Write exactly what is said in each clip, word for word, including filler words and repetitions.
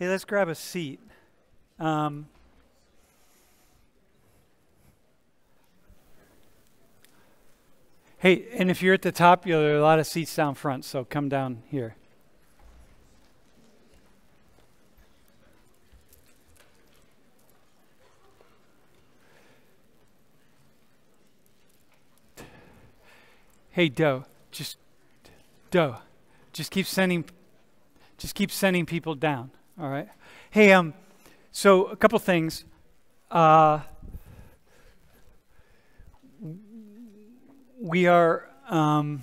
Hey, let's grab a seat. Um, hey, and if you're at the top, you'll, there are a lot of seats down front, so come down here. Hey, Doe, just, Doe, just keep sending, just keep sending people down, all right? Hey, um, so a couple things. Uh, we are, um,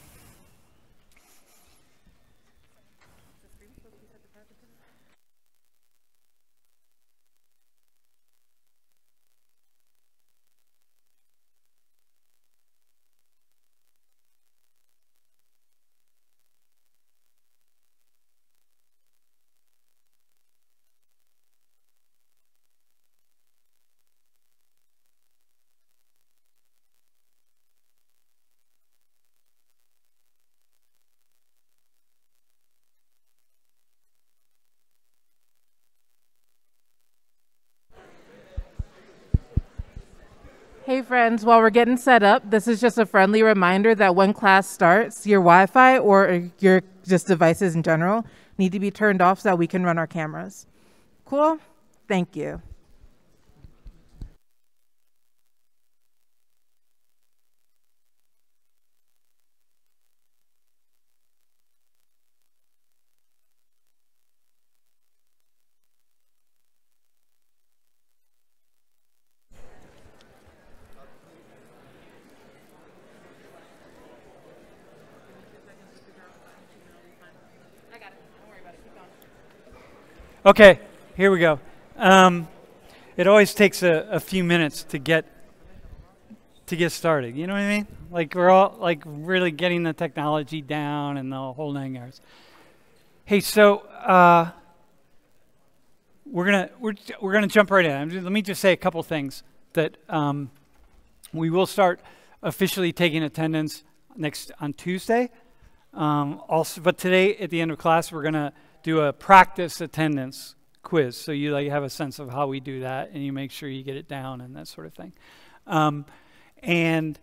Hey friends, while we're getting set up, this is just a friendly reminder that when class starts, your Wi-Fi or your just devices in general need to be turned off so that we can run our cameras. Cool? Thank you. Okay, here we go. Um, it always takes a, a few minutes to get to get started. You know what I mean? Like we're all like really getting the technology down and the whole nine yards. Hey, so uh, we're gonna we're we're gonna jump right in. I'm just, let me just say a couple things that um, we will start officially taking attendance next on Tuesday. Um, also, but today at the end of class, we're gonna do a practice attendance quiz, so you like have a sense of how we do that, and you make sure you get it down and that sort of thing. Um, and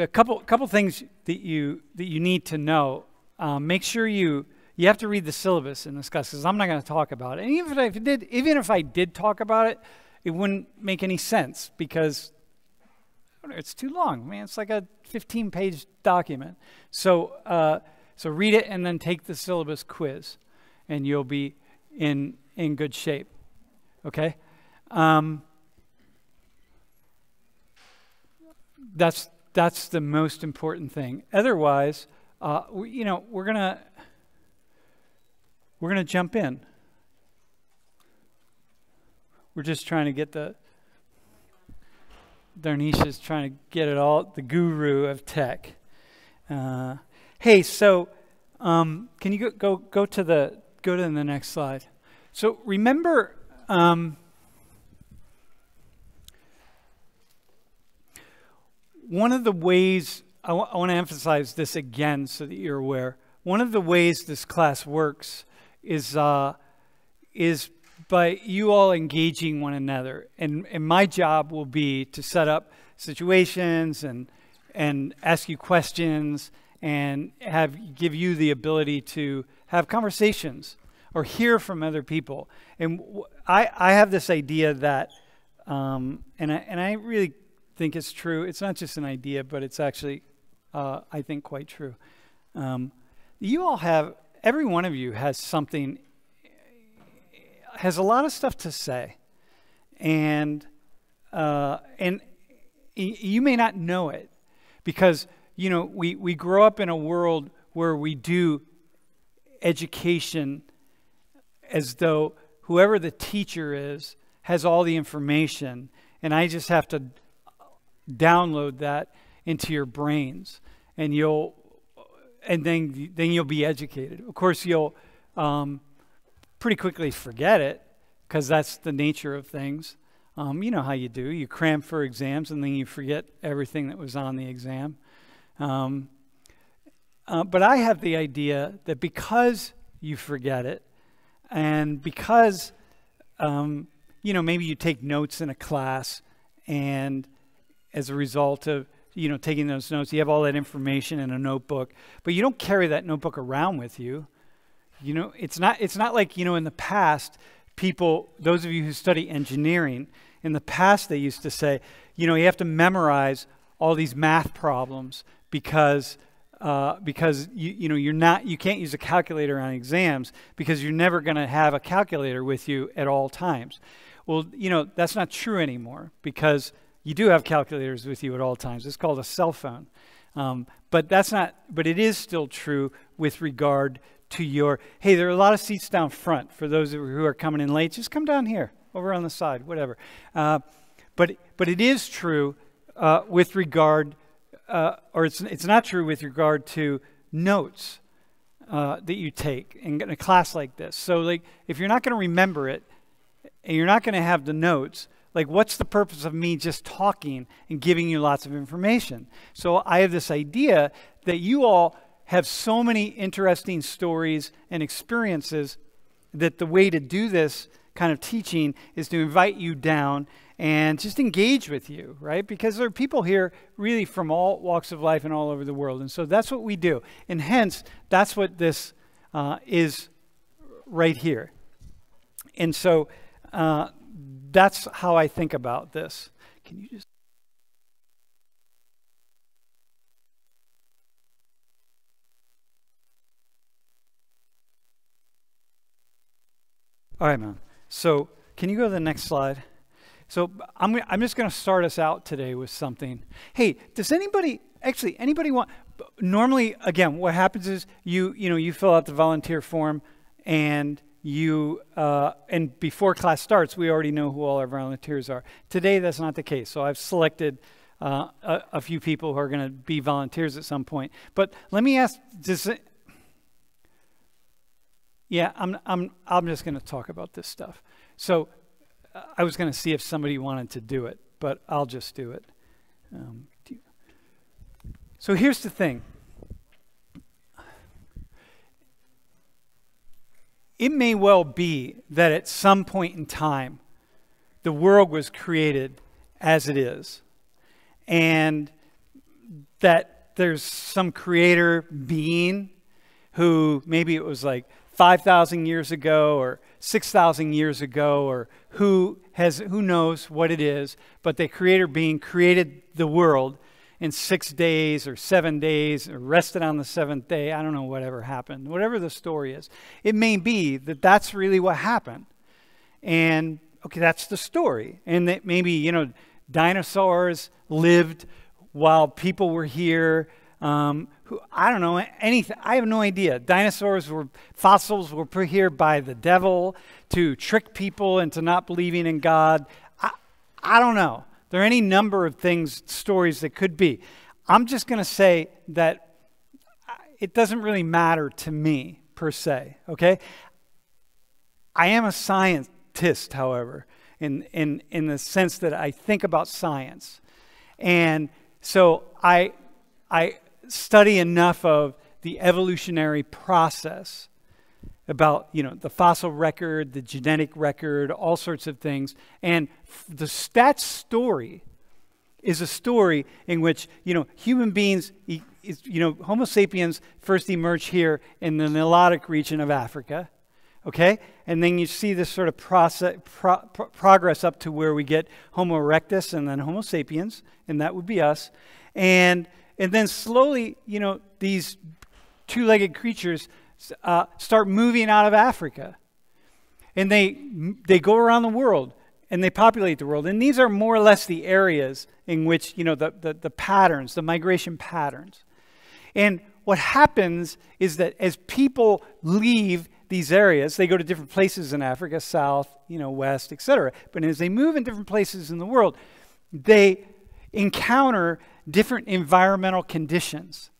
a couple couple things that you that you need to know. Um, make sure you you have to read the syllabus in this class, because I'm not going to talk about it. And even if I did, even if I did talk about it, it wouldn't make any sense because I don't know, it's too long. Man, it's like a fifteen page document. So. Uh, So read it and then take the syllabus quiz, and you'll be in in good shape. Okay, um, that's that's the most important thing. Otherwise, uh, we, you know, we're gonna we're gonna jump in. We're just trying to get the Darnisha is trying to get it all, the guru of tech. Uh, Hey, so um, can you go, go go to the go to the next slide? So remember, um, one of the ways I, I want to emphasize this again, so that you're aware. One of the ways this class works is uh, is by you all engaging one another, and and my job will be to set up situations and and ask you questions. And have give you the ability to have conversations or hear from other people. And I, I have this idea that, um, and I and I really think it's true. It's not just an idea, but it's actually, uh, I think, quite true. Um, you all have, every one of you has something, has a lot of stuff to say, and uh, and you may not know it because. You know, we, we grow up in a world where we do education as though whoever the teacher is has all the information, and I just have to download that into your brains, and you'll, and then then you'll be educated. Of course, you'll um, pretty quickly forget it because that's the nature of things. Um, you know how you do. You cram for exams, and then you forget everything that was on the exam. Um, uh, but I have the idea that because you forget it, And because, um, you know, maybe you take notes in a class, and as a result of, you know, taking those notes, you have all that information in a notebook, but you don't carry that notebook around with you. You know, it's not, it's not like, you know, in the past, people, those of you who study engineering, in the past they used to say, you know, you have to memorize all these math problems because Uh, because you you know you're not you can't use a calculator on exams because you're never going to have a calculator with you at all times. Well, you know, that's not true anymore because you do have calculators with you at all times. It's called a cell phone. Um, but that's not. But it is still true with regard to your. Hey, there are a lot of seats down front for those who are coming in late. Just come down here, over on the side, whatever. Uh, but but it is true uh, with regard. Uh, or it's, it's not true with regard to notes uh, that you take in a class like this. So, like, if you're not going to remember it and you're not going to have the notes, like, what's the purpose of me just talking and giving you lots of information? So I have this idea that you all have so many interesting stories and experiences that the way to do this kind of teaching is to invite you down and just engage with you, right? Because there are people here really from all walks of life and all over the world. And so that's what we do. And hence, that's what this uh, is right here. And so uh, that's how I think about this. Can you just... All right, man. So can you go to the next slide? So I'm, I'm just going to start us out today with something. Hey, does anybody, actually, anybody want, normally, again, what happens is you, you know, you fill out the volunteer form and you, uh, and before class starts, we already know who all our volunteers are. Today, that's not the case. So I've selected uh, a, a few people who are going to be volunteers at some point. But let me ask, does, yeah, I'm, I'm, I'm just going to talk about this stuff. So I was going to see if somebody wanted to do it, but I'll just do it. Um, do you... So here's the thing. It may well be that at some point in time, the world was created as it is, and that there's some creator being who maybe it was like five thousand years ago or six thousand years ago, or who has, who knows what it is, but the creator being created the world in six days or seven days, or rested on the seventh day. I don't know, whatever happened, whatever the story is. It may be that that's really what happened. And okay, that's the story. And that maybe, you know, dinosaurs lived while people were here. Um, who, I don't know anything. I have no idea. Dinosaurs were fossils were put here by the devil to trick people into not believing in God. I, I don't know. There are any number of things, stories that could be. I'm just going to say that it doesn't really matter to me per se. Okay. I am a scientist, however, in in in the sense that I think about science, and so I I. study enough of the evolutionary process about, you know, the fossil record, the genetic record, all sorts of things. And the stats story is a story in which, you know, human beings, you know, Homo sapiens first emerged here in the Nilotic region of Africa. Okay. And then you see this sort of process, pro pro progress up to where we get Homo erectus and then Homo sapiens, and that would be us. And And then slowly, you know, these two-legged creatures uh, start moving out of Africa. And they, they go around the world, and they populate the world. And these are more or less the areas in which, you know, the, the, the patterns, the migration patterns. And what happens is that as people leave these areas, they go to different places in Africa, south, you know, west, et cetera. But as they move in different places in the world, they encounter different environmental conditions,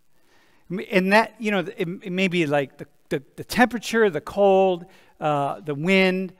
and that, you know, it, it may be like the, the, the temperature, the cold, uh, the wind,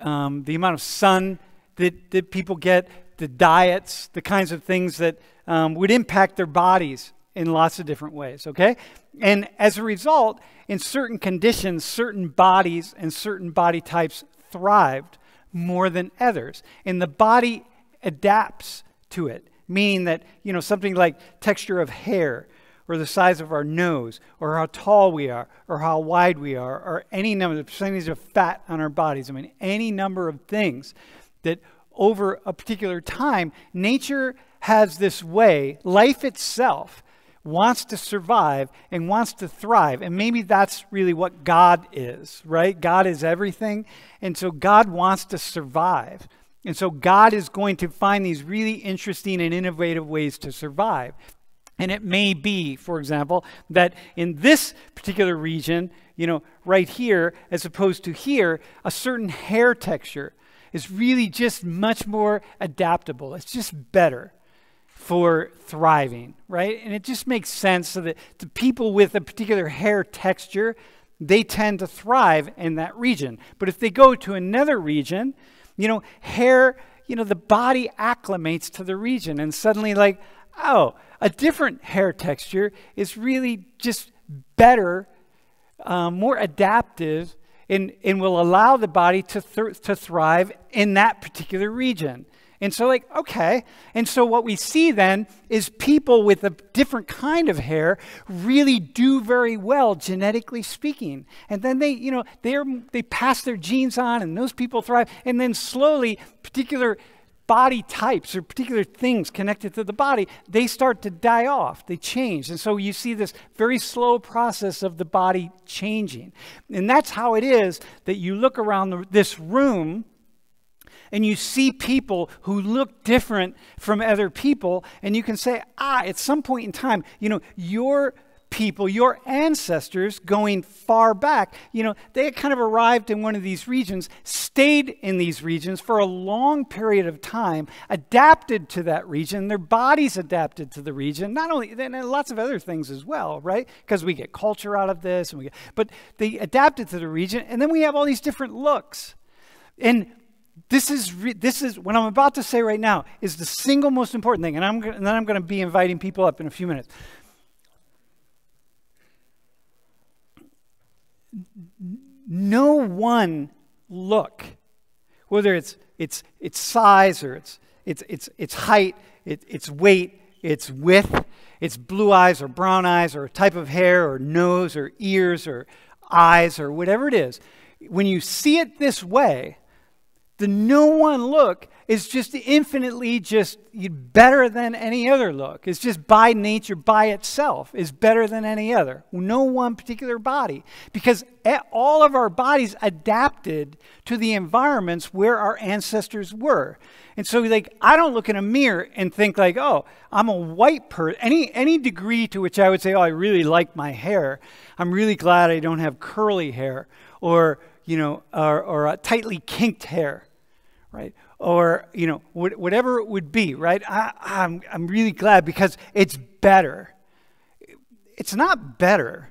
um, the amount of sun that, that people get, the diets, the kinds of things that um, would impact their bodies in lots of different ways, okay? And as a result, in certain conditions, certain bodies and certain body types thrived more than others. And the body adapts to it, meaning that, you know, something like texture of hair or the size of our nose or how tall we are or how wide we are or any number, the percentage of fat on our bodies, I mean, any number of things that over a particular time, nature has this way, life itself wants to survive and wants to thrive. And maybe that's really what God is, right? God is everything. And so God wants to survive. And so God is going to find these really interesting and innovative ways to survive. And it may be, for example, that in this particular region, you know, right here, as opposed to here, a certain hair texture is really just much more adaptable. It's just better for thriving, right? And it just makes sense so that the people with a particular hair texture, they tend to thrive in that region. But if they go to another region, you know, hair, you know, the body acclimates to the region and suddenly like, oh, a different hair texture is really just better, uh, more adaptive, and, and will allow the body to, th to thrive in that particular region. And so like, okay. And so what we see then is people with a different kind of hair really do very well, genetically speaking. And then they, you know, they're, they pass their genes on and those people thrive. And then slowly particular body types or particular things connected to the body, they start to die off, they change. And so you see this very slow process of the body changing. And that's how it is that you look around the, this room and you see people who look different from other people, and you can say, ah, at some point in time, you know, your people, your ancestors going far back, you know, they had kind of arrived in one of these regions, stayed in these regions for a long period of time, adapted to that region, their bodies adapted to the region, not only, then lots of other things as well, right? Because we get culture out of this, and we get, but they adapted to the region, and then we have all these different looks. And This is, re this is what I'm about to say right now is the single most important thing. And, I'm and then I'm going to be inviting people up in a few minutes. No one look, whether it's, it's, it's size or it's, it's, it's, it's height, it, it's weight, it's width, it's blue eyes or brown eyes or a type of hair or nose or ears or eyes or whatever it is. When you see it this way, the no one look is just infinitely just better than any other look. It's just by nature, by itself, is better than any other. No one particular body. Because all of our bodies adapted to the environments where our ancestors were. And so like, I don't look in a mirror and think like, oh, I'm a white person. Any, any degree to which I would say, oh, I really like my hair. I'm really glad I don't have curly hair or, you know, or, or a tightly kinked hair. Right? Or, you know, wh whatever it would be, right? I, I'm, I'm really glad because it's better. It's not better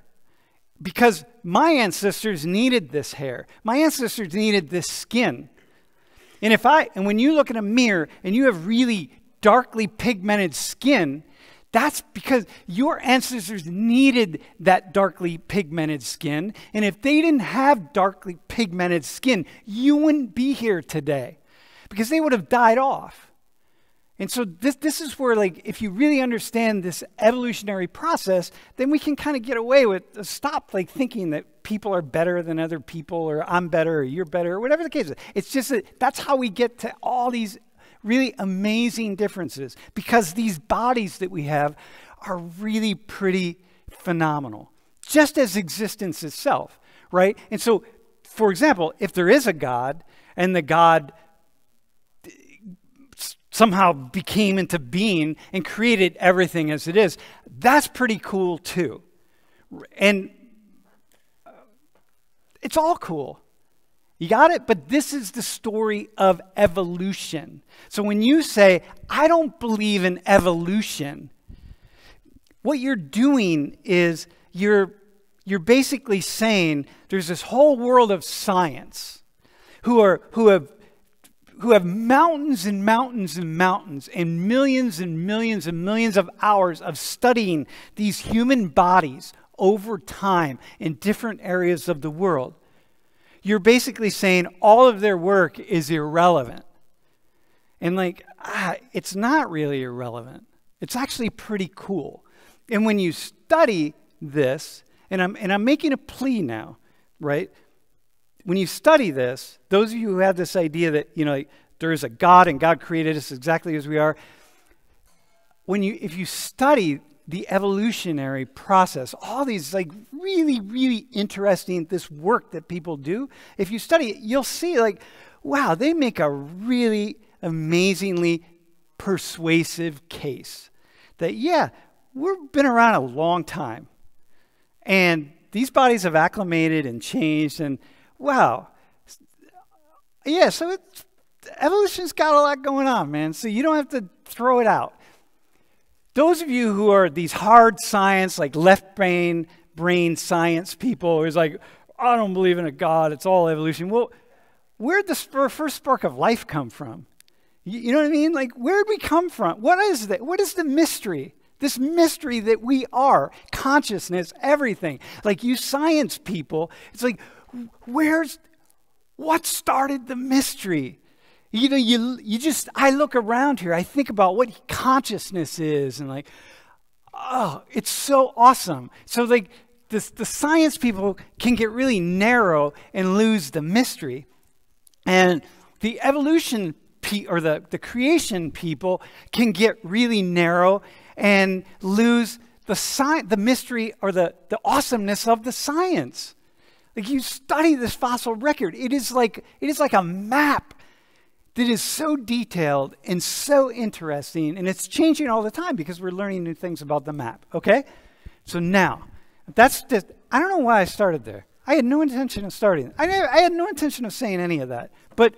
because my ancestors needed this hair. My ancestors needed this skin. And if I, and when you look in a mirror and you have really darkly pigmented skin, that's because your ancestors needed that darkly pigmented skin. And if they didn't have darkly pigmented skin, you wouldn't be here today. Because they would have died off. And so this, this is where, like, if you really understand this evolutionary process, then we can kind of get away with, uh, stop, like, thinking that people are better than other people, or I'm better, or you're better, or whatever the case is. It's just that that's how we get to all these really amazing differences. Because these bodies that we have are really pretty phenomenal. Just as existence itself, right? And so, for example, if there is a God, and the God somehow became into being and created everything as it is, that's pretty cool too. And it's all cool. You got it? But this is the story of evolution. So when you say, I don't believe in evolution, what you're doing is you're, you're basically saying there's this whole world of science who are, who have who have mountains and mountains and mountains and millions and millions and millions of hours of studying these human bodies over time in different areas of the world, you're basically saying all of their work is irrelevant. And like, ah, it's not really irrelevant. It's actually pretty cool. And when you study this, and I'm, and I'm making a plea now, right? When you study this, those of you who have this idea that, you know, like, there is a God and God created us exactly as we are, when you, if you study the evolutionary process, all these like really, really interesting, this work that people do, if you study it, you'll see like, wow, they make a really amazingly persuasive case that, yeah, we've been around a long time and these bodies have acclimated and changed and wow. Yeah, so it's, evolution's got a lot going on, man. So you don't have to throw it out. Those of you who are these hard science, like left brain, brain science people, who's like, I don't believe in a God, it's all evolution. Well, where'd the first spark of life come from? You, you know what I mean? Like, where'd we come from? What is that? What is the mystery? This mystery that we are, consciousness, everything. Like you science people, it's like, where's, what started the mystery? You know, you, you just, I look around here, I think about what consciousness is and like, oh, it's so awesome. So like this, the science people can get really narrow and lose the mystery. And the evolution pe- or the, the creation people can get really narrow and lose the, sci- the mystery or the, the awesomeness of the science. Like you study this fossil record, it is like it is like a map that is so detailed and so interesting, and it's changing all the time because we're learning new things about the map. Okay, so now that's just, I don't know why I started there. I had no intention of starting. I never, I had no intention of saying any of that. But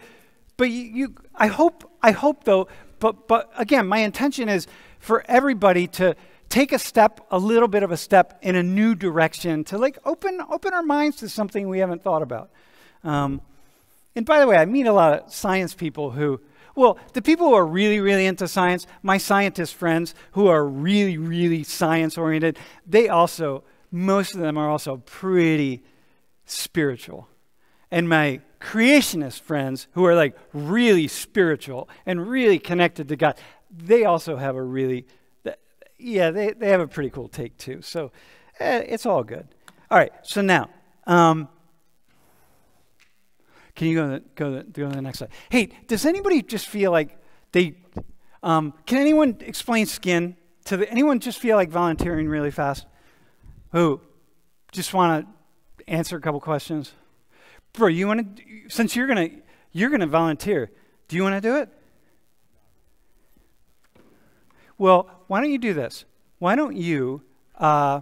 but you, you I hope I hope though. But but again, my intention is for everybody to take a step, a little bit of a step in a new direction to like open open our minds to something we haven't thought about. Um, and by the way, I meet a lot of science people who, well, the people who are really, really into science, my scientist friends who are really, really science-oriented, they also, most of them are also pretty spiritual. And my creationist friends who are like really spiritual and really connected to God, they also have a really Yeah, they, they have a pretty cool take too. So eh, it's all good. All right, so now, um, can you go to, the, go, to the, go to the next slide? Hey, does anybody just feel like they, um, can anyone explain skin to the, anyone just feel like volunteering really fast? Who just want to answer a couple questions? Bro, you want to, since you're going to, you're going to volunteer, do you want to do it? Well, why don't you do this? Why don't you? Uh,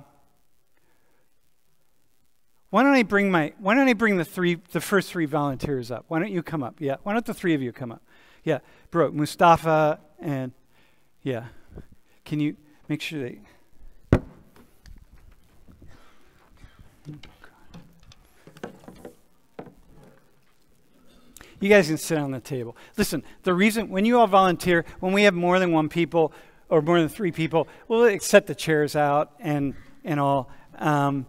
why don't I bring my? Why don't I bring the three, the first three volunteers up? Why don't you come up? Yeah. Why don't the three of you come up? Yeah, bro, Mustafa and yeah. Can you make sure they? You guys can sit on the table. Listen, the reason when you all volunteer, when we have more than one people. Or more than three people, we'll set the chairs out and and all. Um,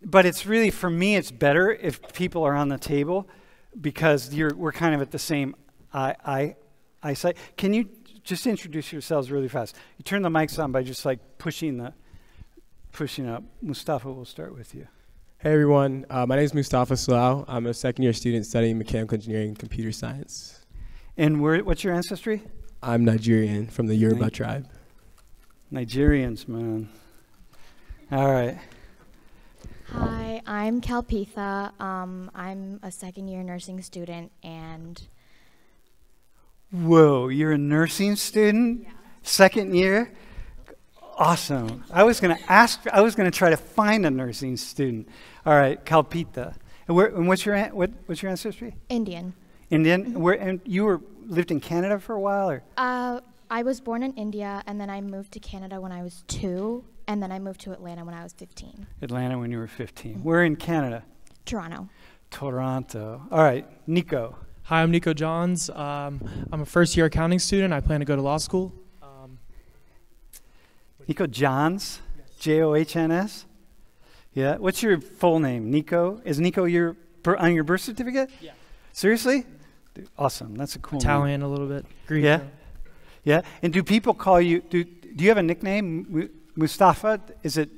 but it's really, for me, it's better if people are on the table because you're we're kind of at the same eye, eye eyesight. Can you just introduce yourselves really fast? You turn the mics on by just like pushing the pushing up. Mustafa, we'll start with you. Hey everyone, uh, my name is Mustafa Slao. I'm a second year student studying mechanical engineering and computer science. And where, what's your ancestry? I'm Nigerian from the Yoruba Ni tribe. Nigerians, man. All right. Hi, I'm Kalpita. Um, I'm a second year nursing student and. Whoa, you're a nursing student? Yeah. Second year? Awesome. I was gonna ask, I was gonna try to find a nursing student. All right, Kalpita. And, where, and what's your, what, what's your ancestry? Indian. Indian, mm-hmm. Where, and you were, lived in Canada for a while? Or? Uh, I was born in India, and then I moved to Canada when I was two, and then I moved to Atlanta when I was fifteen. Atlanta when you were fifteen. Mm-hmm. Where in Canada? Toronto. Toronto. All right, Nico. Hi, I'm Nico Johns. Um, I'm a first year accounting student. I plan to go to law school. Um, Nico Johns, yes. J O H N S. Yeah, what's your full name? Nico, is Nico your, on your birth certificate? Yeah. Seriously? Dude, awesome, that's a cool Italian name. A little bit, Greek. Yeah, yeah, and do people call you, do, do you have a nickname? Mustafa, is it,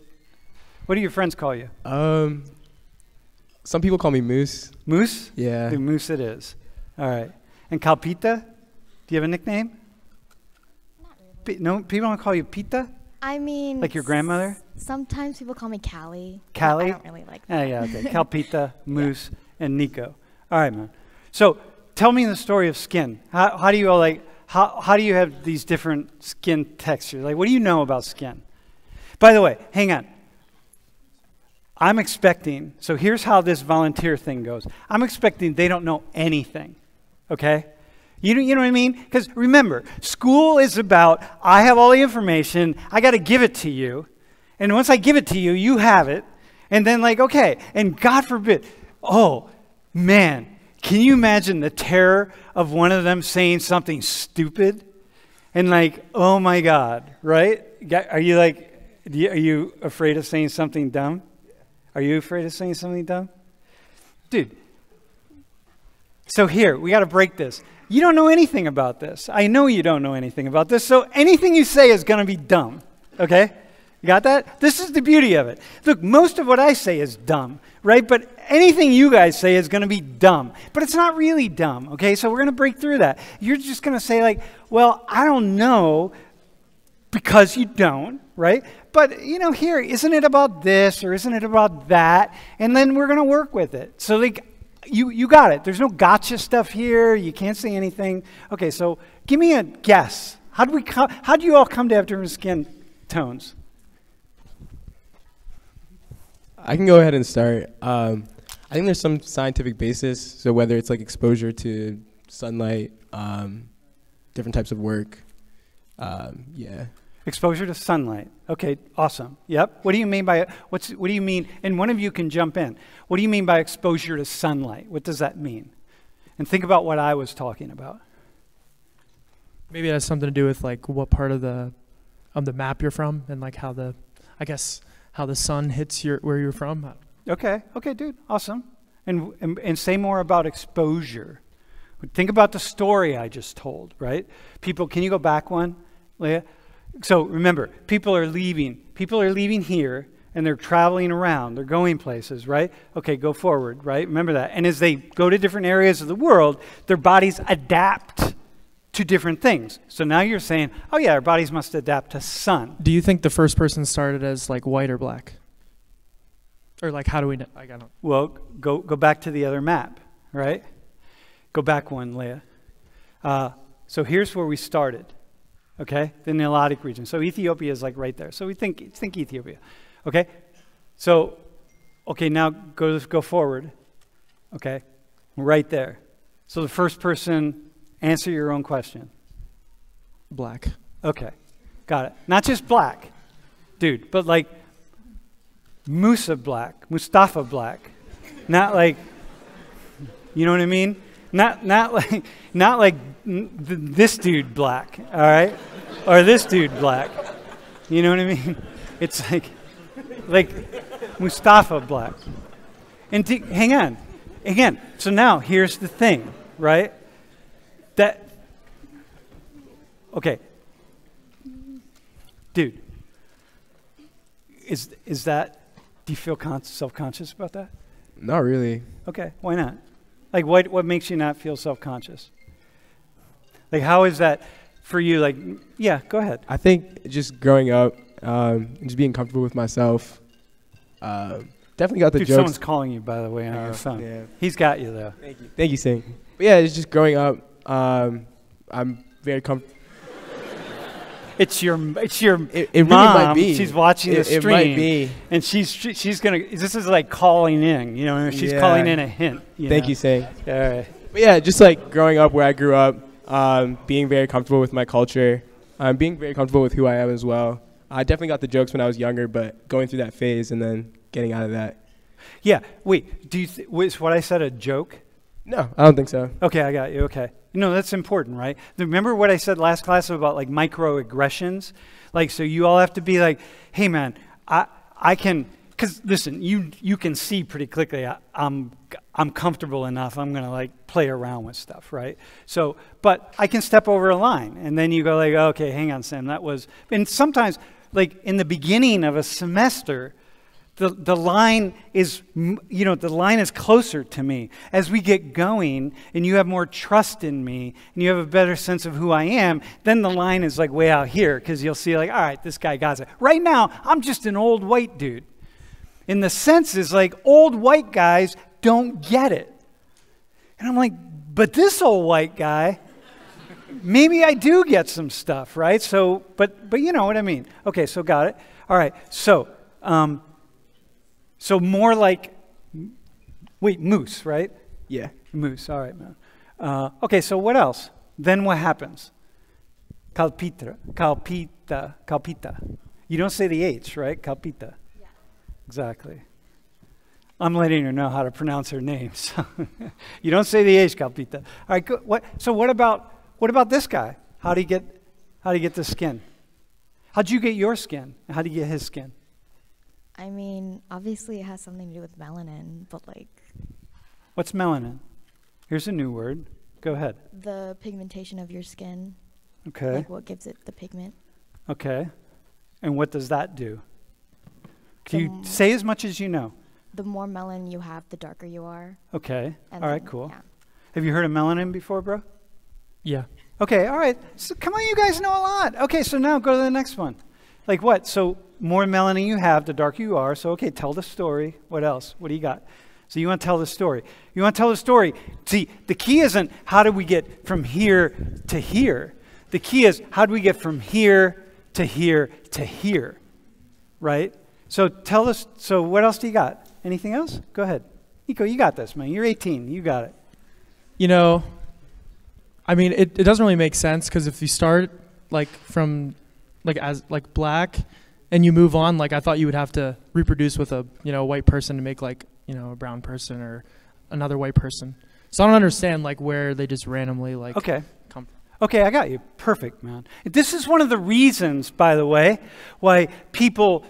what do your friends call you? Um. Some people call me Moose. Moose? Yeah. The Moose it is. All right. And Kalpita, do you have a nickname? Not really. P no, people don't call you Pita? I mean. Like your grandmother? Sometimes people call me Callie. Callie? I don't really like that. Oh, yeah, okay. Kalpita, Moose, yeah. And Nico. All right, man. So tell me the story of skin. How, how do you all like, how, how do you have these different skin textures? Like, what do you know about skin? By the way, hang on. I'm expecting, so here's how this volunteer thing goes. I'm expecting they don't know anything, okay? You know, you know what I mean? Because remember, school is about, I have all the information, I got to give it to you, and once I give it to you, you have it, and then like, okay, and God forbid, oh, man, can you imagine the terror of one of them saying something stupid? And like, oh my God, right? Are you like, are you afraid of saying something dumb? Are you afraid of saying something dumb? Dude, so here, we got to break this. You don't know anything about this. I know you don't know anything about this, so anything you say is going to be dumb, okay? You got that? This is the beauty of it. Look, most of what I say is dumb, right? But anything you guys say is going to be dumb. But it's not really dumb, okay? So we're going to break through that. You're just going to say like, well, I don't know because you don't, right? But, you know, here, isn't it about this or isn't it about that? And then we're going to work with it. So, like, you, you got it. There's no gotcha stuff here. You can't say anything. Okay, so give me a guess. How do we come, how do you all come to have different skin tones? I can go ahead and start. Um, I think there's some scientific basis. So whether it's, like, exposure to sunlight, um, different types of work, um, yeah. Exposure to sunlight. Okay, awesome. Yep. What do you mean by, what's, what do you mean, and one of you can jump in. What do you mean by exposure to sunlight? What does that mean? And think about what I was talking about. Maybe it has something to do with like what part of the, um, the map you're from and like how the, I guess, how the sun hits your, where you're from. Okay, okay, dude, awesome. And, and, and say more about exposure. Think about the story I just told, right? People, can you go back one, Leah? So remember, people are leaving. People are leaving here, and they're traveling around. They're going places, right? Okay, go forward, right? Remember that. And as they go to different areas of the world, their bodies adapt to different things. So now you're saying, oh, yeah, our bodies must adapt to sun. Do you think the first person started as, like, white or black? Or, like, how do we know? Like, I don't. Well, go, go back to the other map, right? Go back one, Leah. Uh, so here's where we started. Okay, the Nilotic region. So Ethiopia is like right there. So we think, think Ethiopia. Okay, so, okay, now go, go forward. Okay, right there. So the first person, answer your own question. Black. Okay, got it. Not just black, dude, but like Musa black, Mustafa black. Not like, you know what I mean? Not, not like, not like th this dude black, all right? Or this dude black, you know what I mean? It's like, like Mustafa black. And hang on, again, so now here's the thing, right? That, okay, dude, is, is that, do you feel con self-conscious about that? Not really. Okay, why not? Like, what, what makes you not feel self-conscious? Like, how is that for you? Like, yeah, go ahead. I think just growing up, um, just being comfortable with myself. Uh, definitely got the Dude, jokes. Someone's calling you, by the way, on uh, your phone. Yeah. He's got you, though. Thank you. Thank you, Sing. But yeah, it's just growing up. Um, I'm very comfortable. It's your, it's your it, it mom. Really might be. She's watching the stream. It might be. And she's, she's going to, this is like calling in, you know, she's yeah. calling in a hint. You Thank know? you, Say. All right. But yeah, just like growing up where I grew up, um, being very comfortable with my culture, um, being very comfortable with who I am as well. I definitely got the jokes when I was younger, but going through that phase and then getting out of that. Yeah. Wait, do you, th was what I said a joke? No, I don't think so. Okay, I got you. Okay. No, that's important, right? Remember what I said last class about like microaggressions? Like, so you all have to be like, hey man, I I can, because listen, you you can see pretty quickly I, I'm I'm comfortable enough, I'm gonna like play around with stuff, right? So, but I can step over a line, and then you go like, okay, hang on, Sam, that was, and sometimes like in the beginning of a semester, The, the line is, you know, the line is closer to me. As we get going and you have more trust in me and you have a better sense of who I am, then the line is like way out here because you'll see like, all right, this guy got it. Right now, I'm just an old white dude. And the sense is like old white guys don't get it. And I'm like, but this old white guy, maybe I do get some stuff, right? So, but, but you know what I mean. Okay, so got it. All right, so... Um, So more like, wait, moose, right? Yeah. Moose, all right, man. Uh, okay, so what else? Then what happens? Kalpita, Kalpita, Kalpita. You don't say the H, right? Kalpita. Yeah. Exactly. I'm letting her know how to pronounce her name. So you don't say the H, Kalpita. All right, go, what, so what about, what about this guy? How do you get, how do you get the skin? How'd you get your skin? How do you get his skin? I mean, obviously it has something to do with melanin, but like... What's melanin? Here's a new word. Go ahead. The pigmentation of your skin. Okay. Like what gives it the pigment. Okay. And what does that do? Can you say as much as you know? The more melanin you have, the darker you are. Okay. And all right, then, cool. Yeah. Have you heard of melanin before, bro? Yeah. Okay, all right. So come on, you guys know a lot. Okay, so now go to the next one. Like what? So... More melanin you have, the darker you are. So, okay, tell the story. What else? What do you got? So you want to tell the story. You want to tell the story. See, the key isn't how do we get from here to here. The key is how do we get from here to here to here, right? So tell us, so what else do you got? Anything else? Go ahead. Nico, you got this, man. You're eighteen. You got it. You know, I mean, it, it doesn't really make sense because if you start like from, like as, like black, and you move on, like I thought you would have to reproduce with a, you know, a white person to make like, you know, a brown person or another white person. So I don't understand like where they just randomly like okay. come from. Okay, I got you. Perfect, man. This is one of the reasons, by the way, why people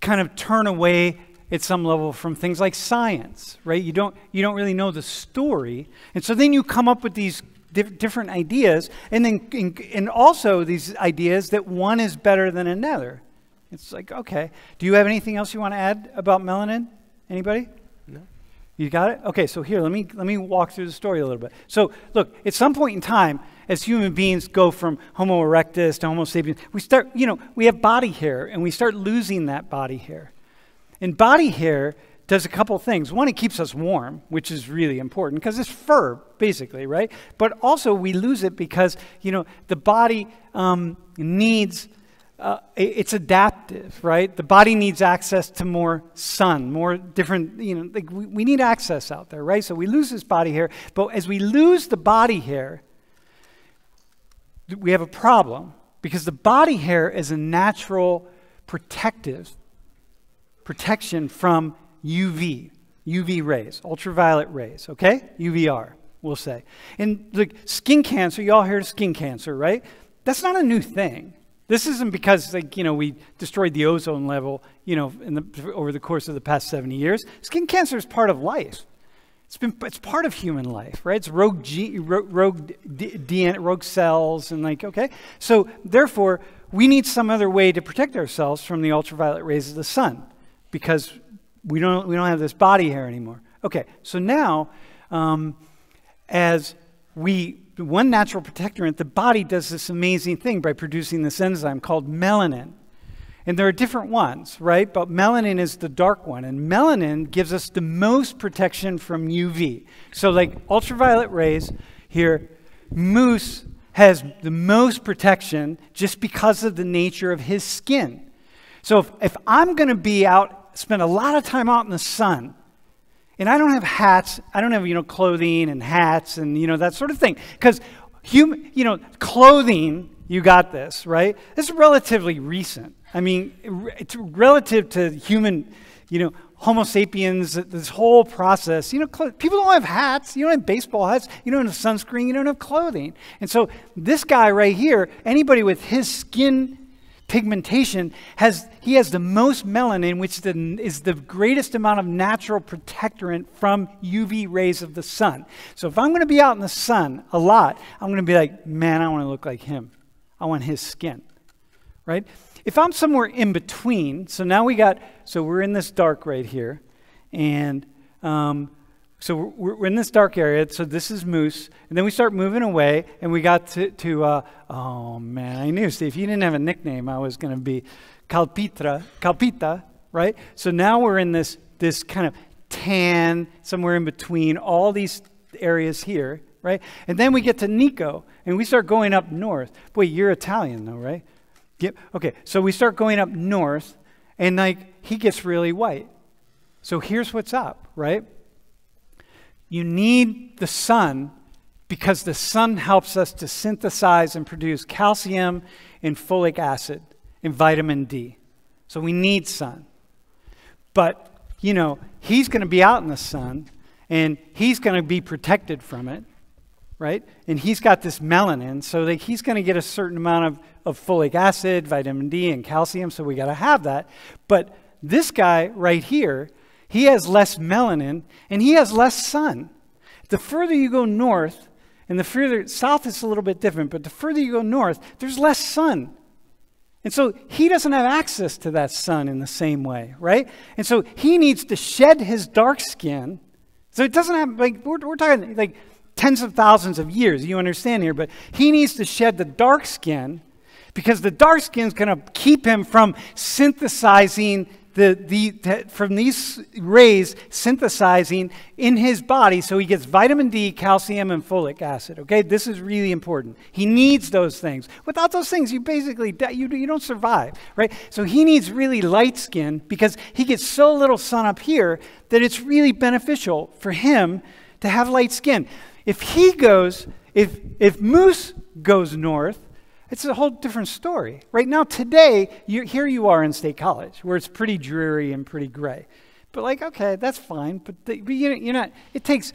kind of turn away at some level from things like science, right? You don't, you don't really know the story. And so then you come up with these Dif different ideas and then and, and also these ideas that one is better than another. It's like, okay. Do you have anything else you want to add about melanin? Anybody? No. You got it? Okay, so here, let me, let me walk through the story a little bit. So look, at some point in time, as human beings go from Homo erectus to Homo sapiens, we start, you know, we have body hair and we start losing that body hair. And body hair does a couple things. One, it keeps us warm, which is really important because it's fur, basically, right? But also we lose it because, you know, the body um, needs... Uh, it's adaptive, right? The body needs access to more sun, more different, you know, like we, we need access out there, right? So we lose this body hair, but as we lose the body hair, we have a problem because the body hair is a natural protective, protection from U V, U V rays, ultraviolet rays, okay? U V R, we'll say. And like skin cancer, you all heard of skin cancer, right? That's not a new thing. This isn't because, like, you know, we destroyed the ozone level, you know, in the, over the course of the past seventy years. Skin cancer is part of life. It's been, it's part of human life, right? It's rogue, G, rogue, rogue, D N A, rogue cells and like, okay. So therefore, we need some other way to protect ourselves from the ultraviolet rays of the sun because we don't, we don't have this body hair anymore. Okay, so now um, as we... one natural protectorant, the body does this amazing thing by producing this enzyme called melanin. And there are different ones, right? But melanin is the dark one. And melanin gives us the most protection from U V. So like ultraviolet rays here, moose has the most protection just because of the nature of his skin. So if, if I'm going to be out, spend a lot of time out in the sun, and I don't have hats, I don't have, you know, clothing and hats and, you know, that sort of thing. Because, human, you know, clothing, you got this, right? This is relatively recent. I mean, it's relative to human you know, Homo sapiens, this whole process. You know, people don't have hats. You don't have baseball hats. You don't have sunscreen. You don't have clothing. And so this guy right here, anybody with his skin pigmentation, has he has the most melanin, which the, is the greatest amount of natural protectorant from U V rays of the sun. So if I'm going to be out in the sun a lot, I'm going to be like, man, I want to look like him. I want his skin, right? If I'm somewhere in between, so now we got, so we're in this dark right here, and um, so we're, we're in this dark area, so this is moose, and then we start moving away, and we got to, to uh, oh man, I knew, see, if you didn't have a nickname, I was going to be Kalpita, Kalpita, right? So now we're in this, this kind of tan, somewhere in between all these areas here, right? And then we get to Nico, and we start going up north. Boy, you're Italian though, right? Yep. Okay, so we start going up north, and like he gets really white. So here's what's up, right? You need the sun because the sun helps us to synthesize and produce calcium and folic acid and vitamin D. So we need sun. But, you know, he's going to be out in the sun, and he's going to be protected from it, right? And he's got this melanin, so that he's going to get a certain amount of, of folic acid, vitamin D, and calcium, so we got to have that. But this guy right here, he has less melanin, and he has less sun. The further you go north, and the further south is a little bit different, but the further you go north, there's less sun. And so he doesn't have access to that sun in the same way, right? And so he needs to shed his dark skin. So it doesn't have, like, we're, we're talking, like, tens of thousands of years, you understand here, but he needs to shed the dark skin because the dark skin is going to keep him from synthesizing the, the, the, from these rays synthesizing in his body, so he gets vitamin D, calcium, and folic acid, okay? This is really important. He needs those things. Without those things, you basically, you, you don't survive, right? So he needs really light skin because he gets so little sun up here that it's really beneficial for him to have light skin. If he goes, if, if moose goes north, it's a whole different story. Right now, today, you're, here you are in State College, where it's pretty dreary and pretty gray. But like, okay, that's fine. But, the, but you're, you're not, it takes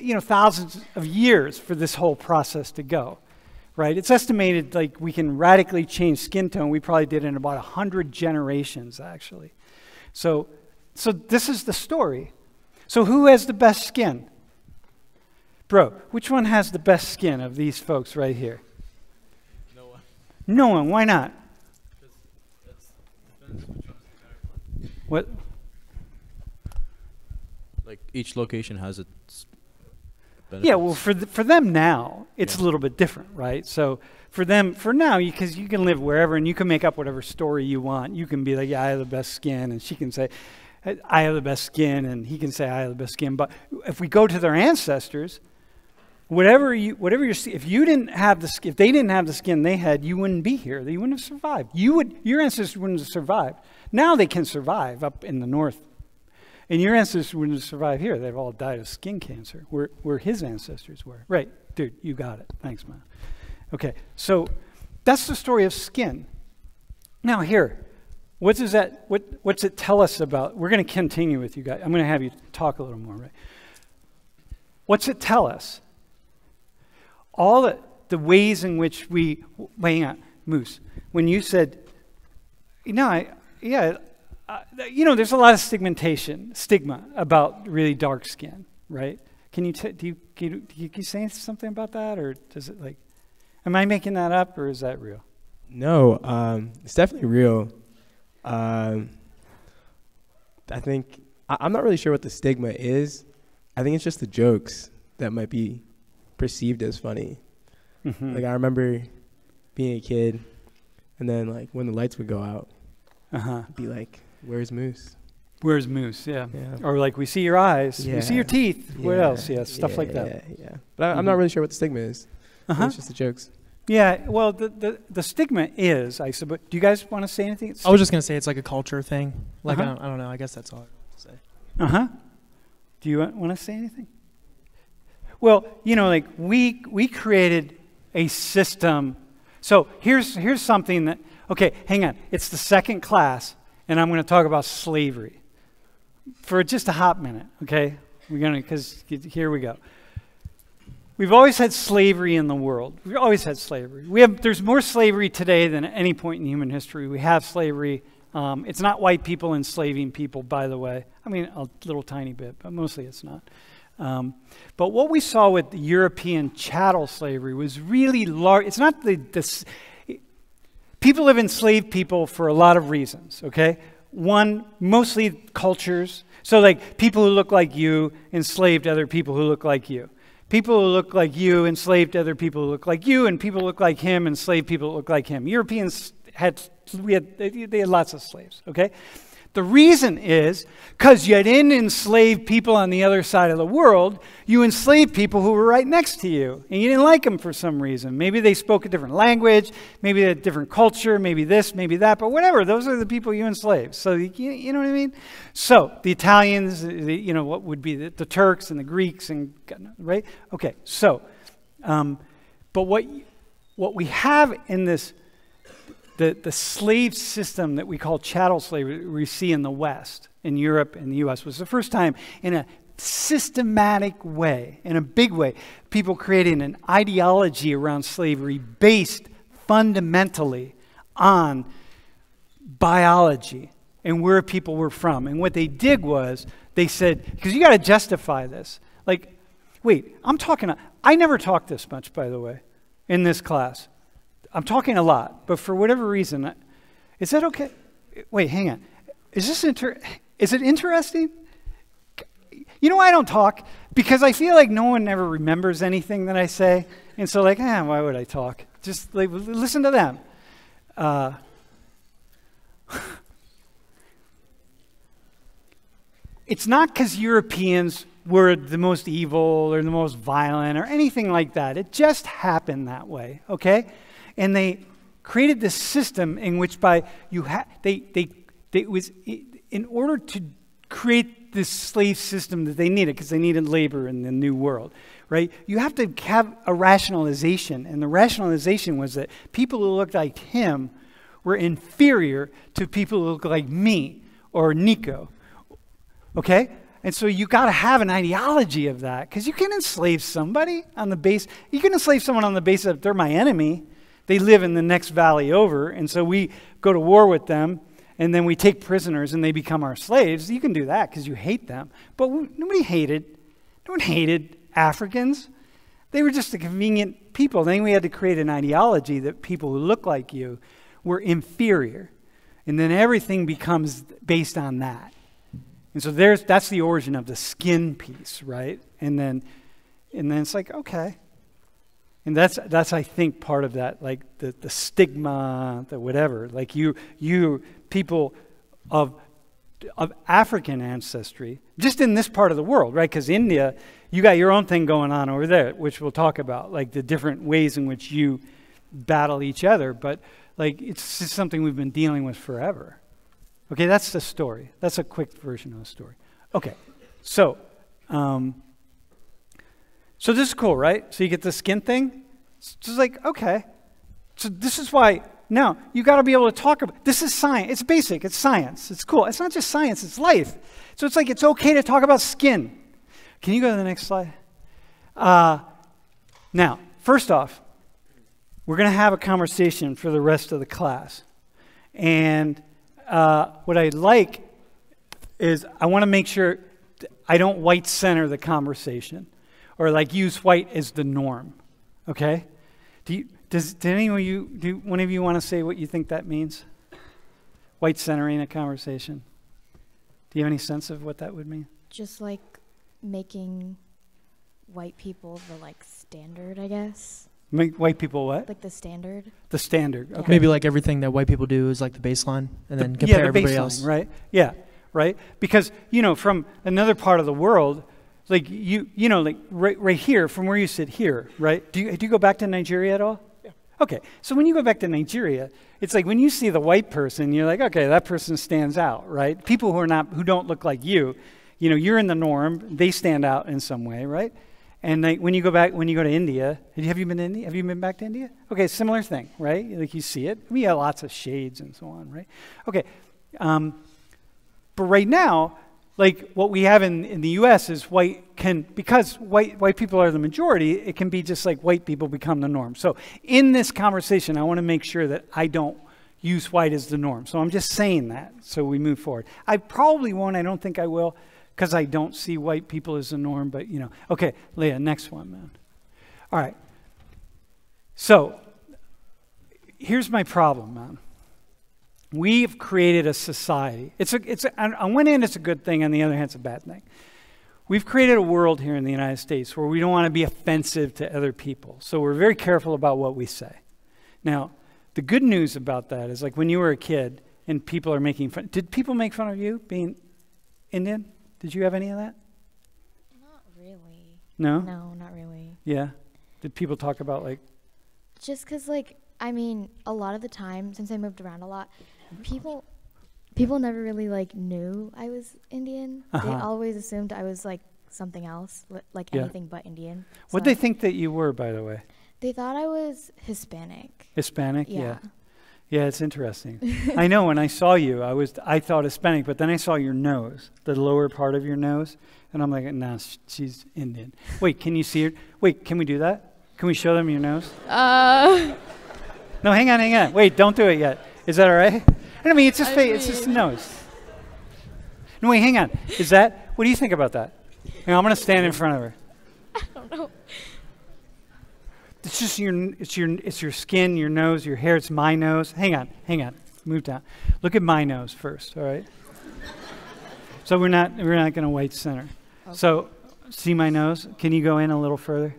you know, thousands of years for this whole process to go, right? It's estimated like we can radically change skin tone. We probably did in about a hundred generations, actually. So, so this is the story. So who has the best skin? Bro, which one has the best skin of these folks right here? No one. No one. Why not? Because that depends which one's the character. What? Like each location has its benefits. Yeah, well, for the, for them now, it's yeah. a little bit different, right? So for them, for now, because you, you can live wherever and you can make up whatever story you want. You can be like, yeah, I have the best skin, and she can say, I have the best skin, and he can say, I have the best skin. But if we go to their ancestors, Whatever you, whatever your, if you didn't have the, if they didn't have the skin they had, you wouldn't be here. You wouldn't have survived. You would, your ancestors wouldn't have survived. Now they can survive up in the north, and your ancestors wouldn't have survived here. They've all died of skin cancer, where where his ancestors were. Right, dude, you got it. Thanks, man. Okay, so that's the story of skin. Now here, what does that, what what's it tell us about? We're going to continue with you guys. I'm going to have you talk a little more. Right? What's it tell us? All the, the ways in which we, hang on, Moose, when you said, you know, I, yeah, I, you know, there's a lot of stigmatization, stigma about really dark skin, right? Can you, t do you, can you, can you say something about that, or does it like, am I making that up, or is that real? No, um, it's definitely real. Um, I think, I, I'm not really sure what the stigma is. I think it's just the jokes that might be perceived as funny. Mm-hmm. Like I remember being a kid, and then like when the lights would go out, uh-huh. I'd be like, "Where's Moose? Where's Moose?" Yeah. yeah. Or like, "We see your eyes. Yeah. We see your teeth. Yeah. What else? Yeah, stuff yeah, like that." Yeah. yeah. But I, mm-hmm. I'm not really sure what the stigma is. Uh-huh. It's just the jokes. Yeah. Well, the the, the stigma is, I suppose. Do you guys want to say anything? I was just gonna say it's like a culture thing. Like uh-huh. I, don't, I don't know. I guess that's all I want to say. Uh huh. Do you want to say anything? Well, you know, like we we created a system. So here's here's something that, okay, hang on. It's the second class, and I'm going to talk about slavery. for just a hot minute, okay? We're gonna, because here we go. We've always had slavery in the world. We've always had slavery. We have, there's more slavery today than at any point in human history. We have slavery. Um, it's not white people enslaving people, by the way. I mean, a little tiny bit, but mostly it's not. Um, but what we saw with the European chattel slavery was really large. It's not the, the people have enslaved people for a lot of reasons, okay? One, mostly cultures. So like people who look like you enslaved other people who look like you. People who look like you enslaved other people who look like you, and people who look like him enslaved people who look like him. Europeans had, we had they, they had lots of slaves, okay? The reason is because you didn't enslave people on the other side of the world. You enslaved people who were right next to you, and you didn't like them for some reason. Maybe they spoke a different language, maybe a different culture, maybe this, maybe that, but whatever. Those are the people you enslaved. So you, you know what I mean? So the Italians, the, you know, what would be the, the Turks and the Greeks and, right? Okay, so, um, but what, what we have in this The, the slave system that we call chattel slavery we see in the West, in Europe and the U S, was the first time in a systematic way, in a big way, people creating an ideology around slavery based fundamentally on biology and where people were from. And what they did was they said, because you got to justify this. Like, wait, I'm talking, I never talk this much, by the way, in this class. I'm talking a lot, but for whatever reason, is that okay? Wait, hang on. Is this inter? Is it interesting? You know why I don't talk? Because I feel like no one ever remembers anything that I say, and so like, ah, eh, why would I talk? Just like, listen to them. Uh, it's not because Europeans were the most evil or the most violent or anything like that. It just happened that way, okay? And they created this system in which by you had, they, they, they was, in order to create this slave system that they needed, because they needed labor in the new world, right? You have to have a rationalization. And the rationalization was that people who looked like him were inferior to people who looked like me or Nico, okay? And so you got to have an ideology of that, because you can enslave somebody on the base. You can enslave someone on the basis that they're my enemy. They live in the next valley over, and so we go to war with them, and then we take prisoners, and they become our slaves. You can do that because you hate them. But we, nobody hated, no one hated Africans. They were just a convenient people. Then we had to create an ideology that people who look like you were inferior, and then everything becomes based on that. And so there's, that's the origin of the skin piece, right? And then, and then it's like, okay. And that's, that's I think, part of that, like the, the stigma, the whatever. Like you, you people of, of African ancestry, just in this part of the world, right? Because India, you got your own thing going on over there, which we'll talk about, like the different ways in which you battle each other. But like it's just something we've been dealing with forever. Okay, that's the story. That's a quick version of the story. Okay, so... Um, So this is cool, right? So you get the skin thing. It's just like, okay. So this is why, now, you got to be able to talk about, this is science. It's basic. It's science. It's cool. It's not just science. It's life. So it's like, it's okay to talk about skin. Can you go to the next slide? Uh, now, first off, we're going to have a conversation for the rest of the class. And uh, what I like is I want to make sure I don't white center the conversation. Or like use white as the norm, okay? Do you, does did any of you do one of you want to say what you think that means? White centering a conversation. Do you have any sense of what that would mean? Just like making white people the like standard, I guess. Make white people what? Like the standard. The standard. Okay. Yeah. Maybe like everything that white people do is like the baseline, and the, then compare yeah, the everybody baseline, else. Right? Yeah, right. Because you know, from another part of the world. Like, you you know, like, right, right here, from where you sit here, right? Do you, do you go back to Nigeria at all? Yeah. Okay, so when you go back to Nigeria, it's like when you see the white person, you're like, okay, that person stands out, right? People who are not, who don't look like you, you know, you're in the norm, they stand out in some way, right? And like, when you go back, when you go to India, have you been to India? Have you been back to India? Okay, similar thing, right? Like, you see it. We have lots of shades and so on, right? Okay, um, but right now, like what we have in, in the U S is white can, because white, white people are the majority, it can be just like white people become the norm. So in this conversation, I want to make sure that I don't use white as the norm. So I'm just saying that so we move forward. I probably won't, I don't think I will, because I don't see white people as the norm, but you know. Okay, Leah, next one, man. All right. So here's my problem, man. We've created a society. It's a, it's a, on one hand, it's a good thing. On the other hand, it's a bad thing. We've created a world here in the United States where we don't want to be offensive to other people. So we're very careful about what we say. Now, the good news about that is, like, when you were a kid and people are making fun, did people make fun of you being Indian? Did you have any of that? Not really. No? No, not really. Yeah. Did people talk about, like? Just because, like, I mean, a lot of the time, since I moved around a lot, people people never really like knew I was Indian. Uh-huh. They always assumed I was like something else, like yeah. anything but Indian. So what'd they think that you were, by the way? They thought I was Hispanic. Hispanic, yeah. Yeah, yeah, it's interesting. I know when I saw you, I was I thought Hispanic, but then I saw your nose, the lower part of your nose, and I'm like, nah, she's Indian. Wait, can you see her? Wait, can we do that? Can we show them your nose? Uh. No, hang on, hang on. Wait, don't do it yet. Is that all right? I mean, it's just face, it's just the nose. No, wait, hang on. Is that, what do you think about that? Hang on, I'm going to stand in front of her. I don't know. It's just your, it's your, it's your skin, your nose, your hair. It's my nose. Hang on, hang on. Move down. Look at my nose first, all right? So we're not, we're not going to white center. Okay. So see my nose? Can you go in a little further?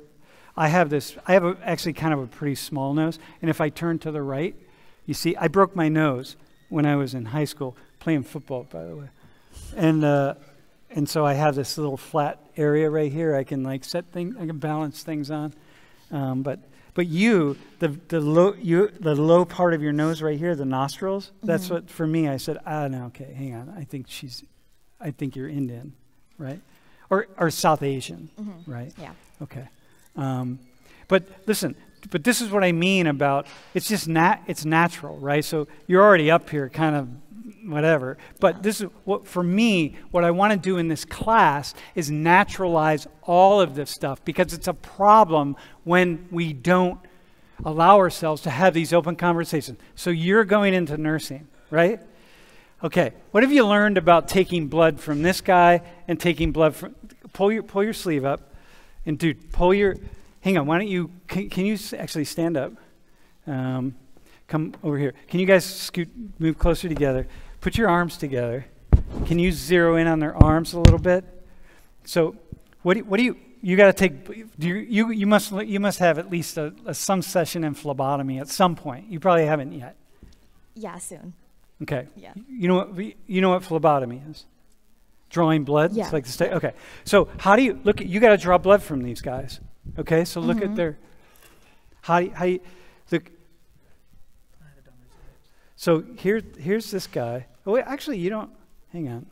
I have this, I have a, actually kind of a pretty small nose. And if I turn to the right, you see, I broke my nose when I was in high school, playing football, by the way. And, uh, and so I have this little flat area right here. I can like set things, I can balance things on. Um, but, but you, the, the, low, you, the low part of your nose right here, the nostrils, mm-hmm. that's what, for me, I said, ah, no, okay, hang on. I think she's, I think you're Indian, right? Or, or South Asian, mm-hmm. right? Yeah. Okay. Um, but listen, but this is what I mean about, it's just nat it's natural, right? So you're already up here kind of whatever, but yeah. this is what, for me, what I want to do in this class is naturalize all of this stuff, because it's a problem when we don't allow ourselves to have these open conversations. So you're going into nursing, right? Okay. What have you learned about taking blood from this guy and taking blood from, pull your, pull your sleeve up. And dude, pull your, hang on, why don't you, can, can you actually stand up? Um, come over here. Can you guys scoot, move closer together? Put your arms together. Can you zero in on their arms a little bit? So what do, what do you, you got to take, do you, you, you, must, you must have at least a, a, some session in phlebotomy at some point. You probably haven't yet. Yeah, soon. Okay. Yeah. You know what, you know what phlebotomy is? Drawing blood, yeah. It's like the state. Okay, so how do you look at? You got to draw blood from these guys. Okay, so look mm-hmm. at their. How do you, how do you, the, so here here's this guy. Oh, wait, actually, you don't. Hang on.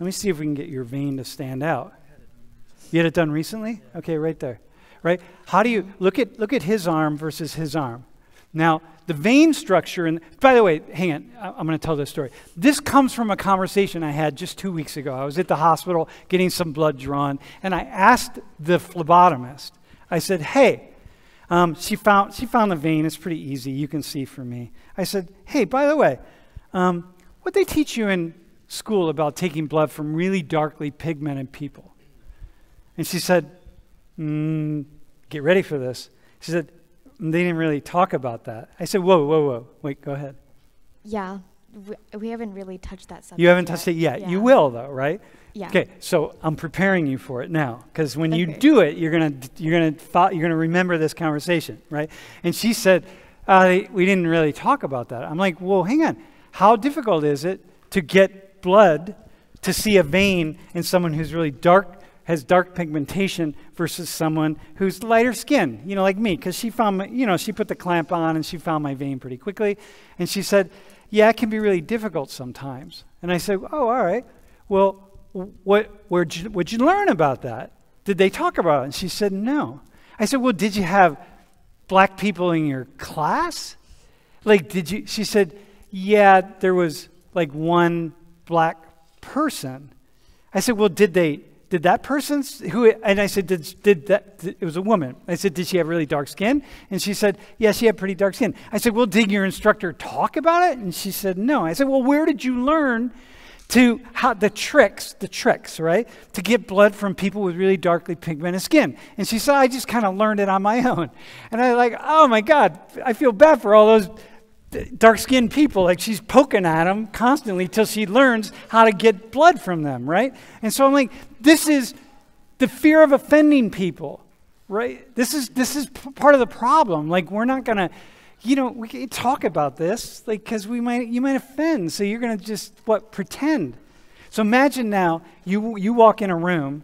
Let me see if we can get your vein to stand out. You had it done recently? Yeah. Okay, right there. Right. How do you look at look at his arm versus his arm? Now, the vein structure, and by the way, hang on, I'm going to tell this story. This comes from a conversation I had just two weeks ago. I was at the hospital getting some blood drawn, and I asked the phlebotomist, I said, hey, um, she, found, she found the vein. It's pretty easy. You can see for me. I said, hey, by the way, um, what they teach you in school about taking blood from really darkly pigmented people? And she said, mm, get ready for this. She said, they didn't really talk about that. I said, whoa, whoa, whoa. Wait, go ahead. Yeah, we, we haven't really touched that subject. You haven't yet. touched it yet. Yeah. You will, though, right? Yeah. Okay, so I'm preparing you for it now, because when okay. you do it, you're gonna you're gonna you're gonna remember this conversation, right? And she said, uh, they, we didn't really talk about that. I'm like, well, hang on. How difficult is it to get blood to see a vein in someone who's really dark? Has dark pigmentation versus someone who's lighter skin, you know, like me, because she found, my, you know, she put the clamp on and she found my vein pretty quickly. And she said, yeah, it can be really difficult sometimes. And I said, oh, all right. Well, what where'd you, what'd you learn about that? Did they talk about it? And she said, no. I said, well, did you have black people in your class? Like, did you, she said, yeah, there was like one black person. I said, well, did they, did that person, who, and I said, did, did that, it was a woman. I said, did she have really dark skin? And she said, yeah, she had pretty dark skin. I said, well, did your instructor talk about it? And she said, no. I said, well, where did you learn to, how, the tricks, the tricks, right, to get blood from people with really darkly pigmented skin? And she said, I just kind of learned it on my own. And I was like, oh my God, I feel bad for all those dark-skinned people. Like, she's poking at them constantly till she learns how to get blood from them, right? And so I'm like, this is the fear of offending people, right? This is this is p part of the problem. Like, we're not gonna, you know, we can't talk about this, like, because we might you might offend. So you're gonna just what pretend. So imagine now you you walk in a room,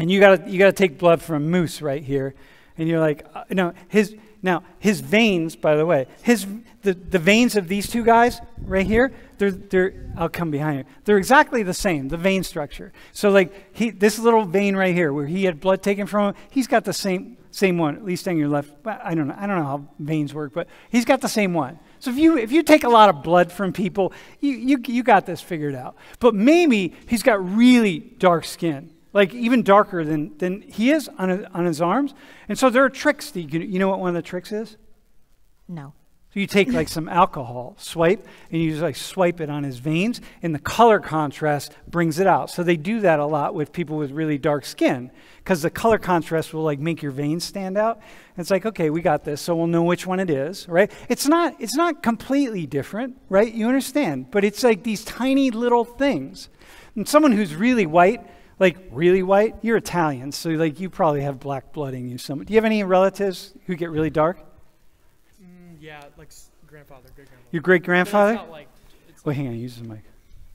and you gotta you gotta take blood from a moose right here, and you're like, uh, no, his. Now, his veins, by the way, his the, the veins of these two guys right here, they're, they're, I'll come behind you. They're exactly the same, the vein structure. So like he, this little vein right here where he had blood taken from him, he's got the same, same one, at least on your left. I don't know, I don't know how veins work, but he's got the same one. So if you, if you take a lot of blood from people, you, you, you got this figured out. But maybe he's got really dark skin, like even darker than, than he is on his, on his arms. And so there are tricks that you can, you know what one of the tricks is? No. So you take like some alcohol, swipe, and you just like swipe it on his veins, and the color contrast brings it out. So they do that a lot with people with really dark skin, because the color contrast will like make your veins stand out. And it's like, okay, we got this, so we'll know which one it is, right? It's not, it's not completely different, right? You understand, but it's like these tiny little things. And someone who's really white, like really white, you're Italian, so like you probably have black blood in you somewhere. Do you have any relatives who get really dark? Mm, yeah, like grandfather, great grandfather. Your great grandfather? Well, like, like hang on, use the mic.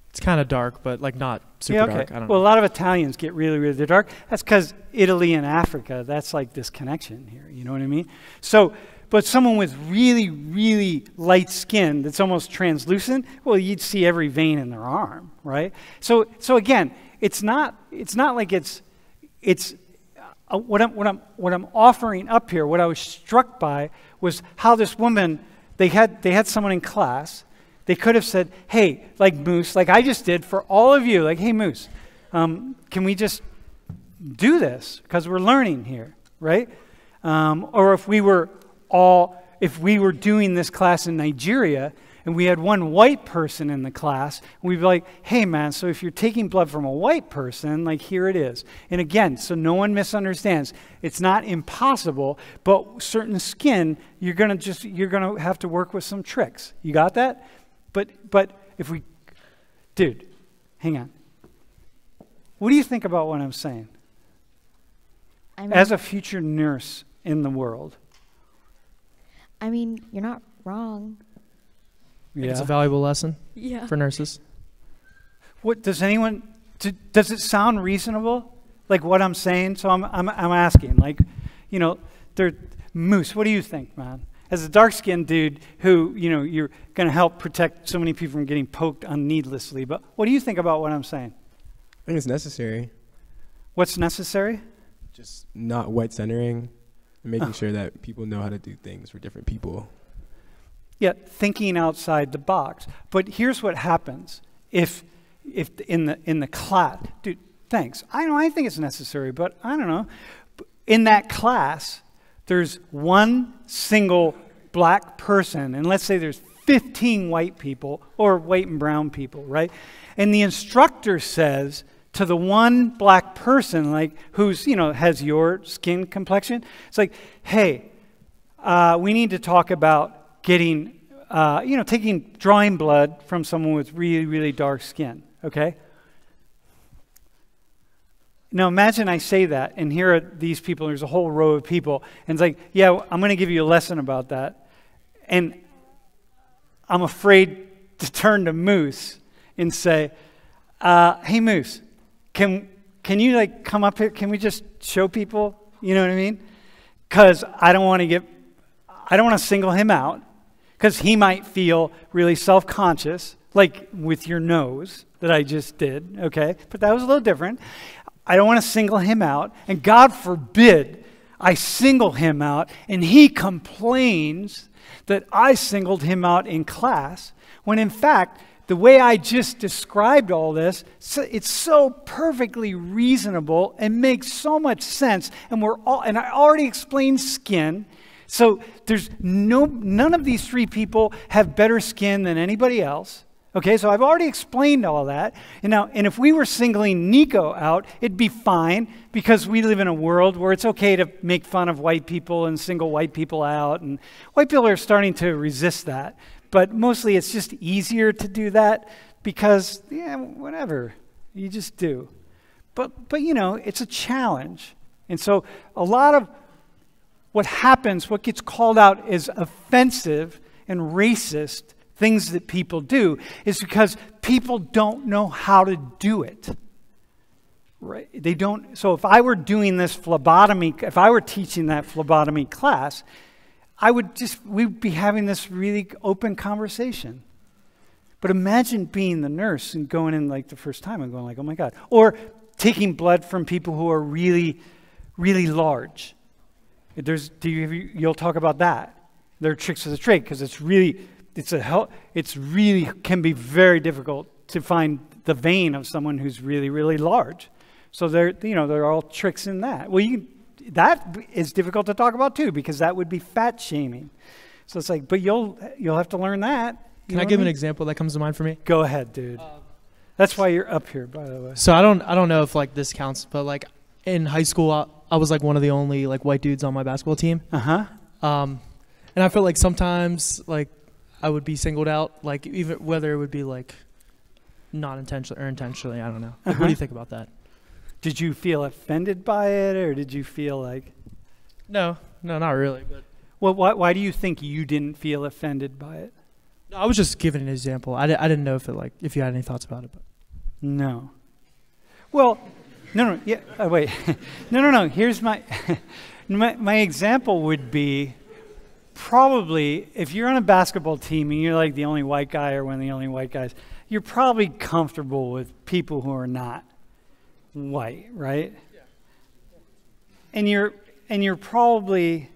It's kind of dark, but like not super yeah, okay. dark. I don't well, know. A lot of Italians get really, really dark. That's because Italy and Africa, that's like this connection here. You know what I mean? So, but someone with really, really light skin that's almost translucent, well, you'd see every vein in their arm, right? So, so again, It's not, it's not like it's, it's uh, what, I'm, what, I'm, what I'm offering up here, what I was struck by was how this woman, they had, they had someone in class, they could have said, hey, like Moose, like I just did for all of you, like, hey Moose, um, can we just do this? Because we're learning here, right? Um, or if we were all, if we were doing this class in Nigeria, and we had one white person in the class, and we'd be like, hey man, so if you're taking blood from a white person, like here it is. And again, so no one misunderstands. It's not impossible, but certain skin, you're gonna just, you're gonna have to work with some tricks. You got that? But, but if we, dude, hang on. What do you think about what I'm saying? I mean, as a future nurse in the world. I mean, you're not wrong. Yeah. It's a valuable lesson yeah. for nurses. What does anyone? Does it sound reasonable? Like what I'm saying? So I'm, I'm, I'm asking. Like, you know, they're, Moose, what do you think, man? As a dark-skinned dude who, you know, you're going to help protect so many people from getting poked unneedlessly. But what do you think about what I'm saying? I think it's necessary. What's necessary? Just not white centering, and making oh. sure that people know how to do things for different people. Yeah, thinking outside the box. But here's what happens if, if in the in the class, dude. Thanks. I know I think it's necessary, but I don't know. In that class, there's one single black person, and let's say there's fifteen white people or white and brown people, right? And the instructor says to the one black person, like who's you know has your skin complexion, it's like, hey, uh, we need to talk about getting, uh, you know, taking, drawing blood from someone with really, really dark skin, okay? Now imagine I say that, and here are these people, and there's a whole row of people, and it's like, yeah, I'm going to give you a lesson about that. And I'm afraid to turn to Moose and say, uh, hey Moose, can, can you like come up here? Can we just show people? You know what I mean? Because I don't want to get, I don't want to single him out because he might feel really self-conscious, like with your nose that I just did, okay? But that was a little different. I don't want to single him out, and God forbid I single him out and he complains that I singled him out in class when in fact the way I just described all this, it's so perfectly reasonable and makes so much sense. And we're all, and I already explained skin. So there's no, none of these three people have better skin than anybody else. Okay, so I've already explained all that. And now, and if we were singling Nico out, it'd be fine because we live in a world where it's okay to make fun of white people and single white people out. And white people are starting to resist that. But mostly it's just easier to do that because, yeah, whatever, you just do. But, but you know, it's a challenge. And so a lot of what happens, what gets called out as offensive and racist things that people do is because people don't know how to do it. Right? They don't. So if I were doing this phlebotomy, if I were teaching that phlebotomy class, I would just, we'd be having this really open conversation. But imagine being the nurse and going in like the first time and going like, oh my God. Or taking blood from people who are really, really large. There's, do you, you'll talk about that. There are tricks of the trade because it's really, it's a hell, it's really can be very difficult to find the vein of someone who's really, really large. So there, you know, there are all tricks in that. Well, you can, that is difficult to talk about too, because that would be fat shaming. So it's like, but you'll you'll have to learn that. Can I give an example that comes to mind for me? Go ahead, dude. Um, That's why you're up here, by the way. So I don't I don't know if like this counts, but like in high school, I, I was like one of the only like white dudes on my basketball team. Uh huh. Um, and I feel like sometimes like I would be singled out, like even whether it would be like not intentionally or intentionally, I don't know. Like, uh-huh. What do you think about that? Did you feel offended by it, or did you feel like? No, no, not really. But well, why, why do you think you didn't feel offended by it? I was just giving an example. I, di I didn't know if it like if you had any thoughts about it. But. No. Well, no, no, yeah. Oh, wait, no, no, no. Here's my, my my example would be probably if you're on a basketball team and you're like the only white guy or one of the only white guys, you're probably comfortable with people who are not white, right? Yeah. And you're and you're probably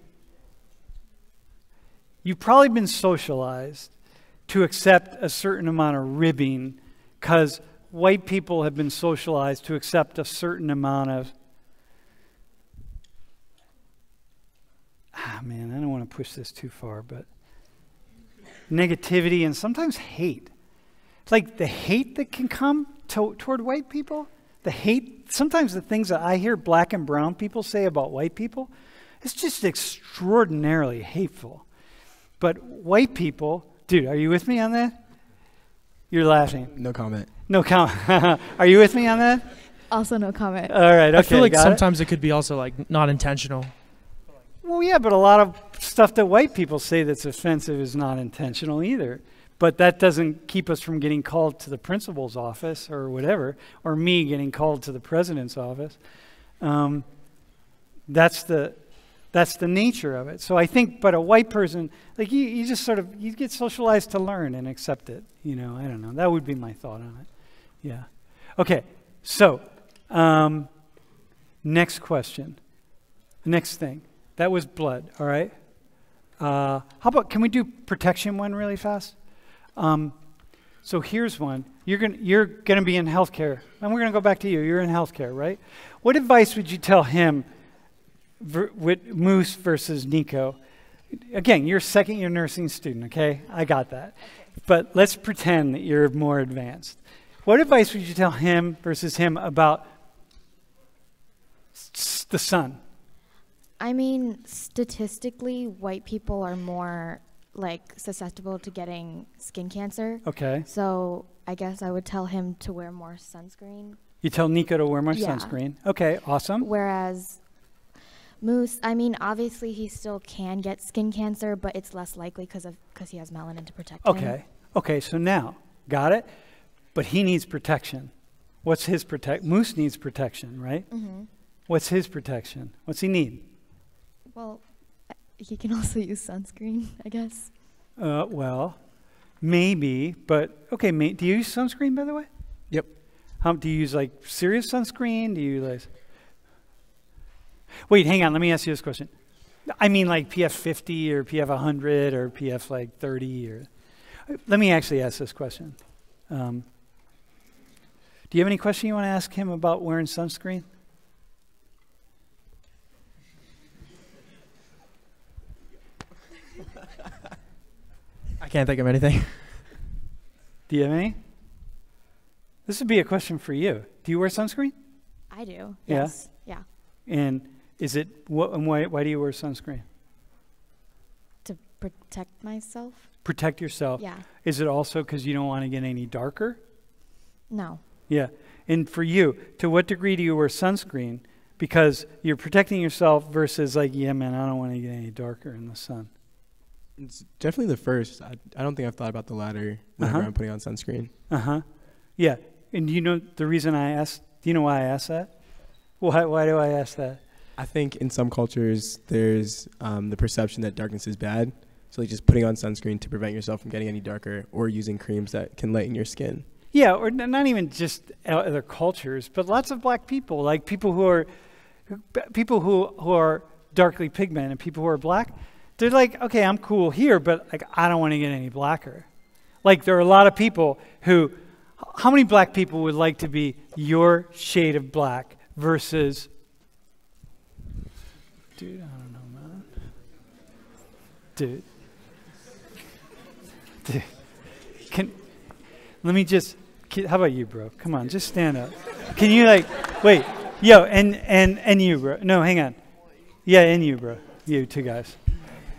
you've probably been socialized to accept a certain amount of ribbing because white people have been socialized to accept a certain amount of ah man, I don't want to push this too far, but negativity and sometimes hate. It's like the hate that can come to, toward white people. The hate, sometimes the things that I hear black and brown people say about white people, it's just extraordinarily hateful. But white people, dude, are you with me on that? You're laughing. No comment. No comment. Are you with me on that? Also no comment. All right, okay. I feel like sometimes it? it could be also like not intentional. Well, yeah, but a lot of stuff that white people say that's offensive is not intentional either. But that doesn't keep us from getting called to the principal's office or whatever, or me getting called to the president's office. Um, that's the that's the nature of it. So I think, but a white person, like you, you just sort of, you get socialized to learn and accept it. You know, I don't know. That would be my thought on it. Yeah. Okay. So um, next question. Next thing. That was blood. All right. Uh, how about, can we do protection one really fast? Um, so here's one. You're gonna you're gonna be in healthcare, and we're gonna go back to you. You're in healthcare, right? What advice would you tell him ver, with Moose versus Nico? Again, you're second year nursing student. Okay, I got that. Okay. But let's pretend that you're more advanced. What advice would you tell him versus him about s the sun? I mean, statistically, white people are more like susceptible to getting skin cancer. Okay. So I guess I would tell him to wear more sunscreen. You tell Nico to wear more yeah. sunscreen. Okay, awesome. Whereas Moose, I mean, obviously he still can get skin cancer, but it's less likely because of because he has melanin to protect okay. him. Okay. Okay, so now, got it? But he needs protection. What's his protect? Moose needs protection, right? Mm-hmm. What's his protection? What's he need? Well, he can also use sunscreen, I guess. Uh, well, maybe, but okay. May, do you use sunscreen, by the way? Yep. How do you use like serious sunscreen? Do you like? Wait, hang on. Let me ask you this question. I mean, like P F fifty or P F one hundred or P F like thirty or. Let me actually ask this question. Um, do you have any question you want to ask him about wearing sunscreen? I can't think of anything. Do you have any? This would be a question for you. Do you wear sunscreen? I do. Yeah? Yes. Yeah. And is it what? And why? Why do you wear sunscreen? To protect myself. Protect yourself. Yeah. Is it also because you don't want to get any darker? No. Yeah. And for you, to what degree do you wear sunscreen? Because you're protecting yourself versus like, yeah, man, I don't want to get any darker in the sun. It's definitely the first. I, I don't think I've thought about the latter whenever uh-huh. I'm putting on sunscreen. Uh huh. Yeah. And you know the reason I asked, do you know why I asked that? Why, why do I ask that? I think in some cultures, there's um, the perception that darkness is bad. So like just putting on sunscreen to prevent yourself from getting any darker or using creams that can lighten your skin. Yeah, or n not even just other cultures, but lots of black people, like people who are, people who, who are darkly pigmented, people who are black, they're like, okay, I'm cool here, but like I don't want to get any blacker. Like there are a lot of people who, how many black people would like to be your shade of black versus, dude, I don't know, man. Dude. Dude. Can, let me just, can, how about you, bro? Come on, just stand up. Can you like, wait, yo, and, and, and you, bro. No, hang on. Yeah, and you, bro. You two guys.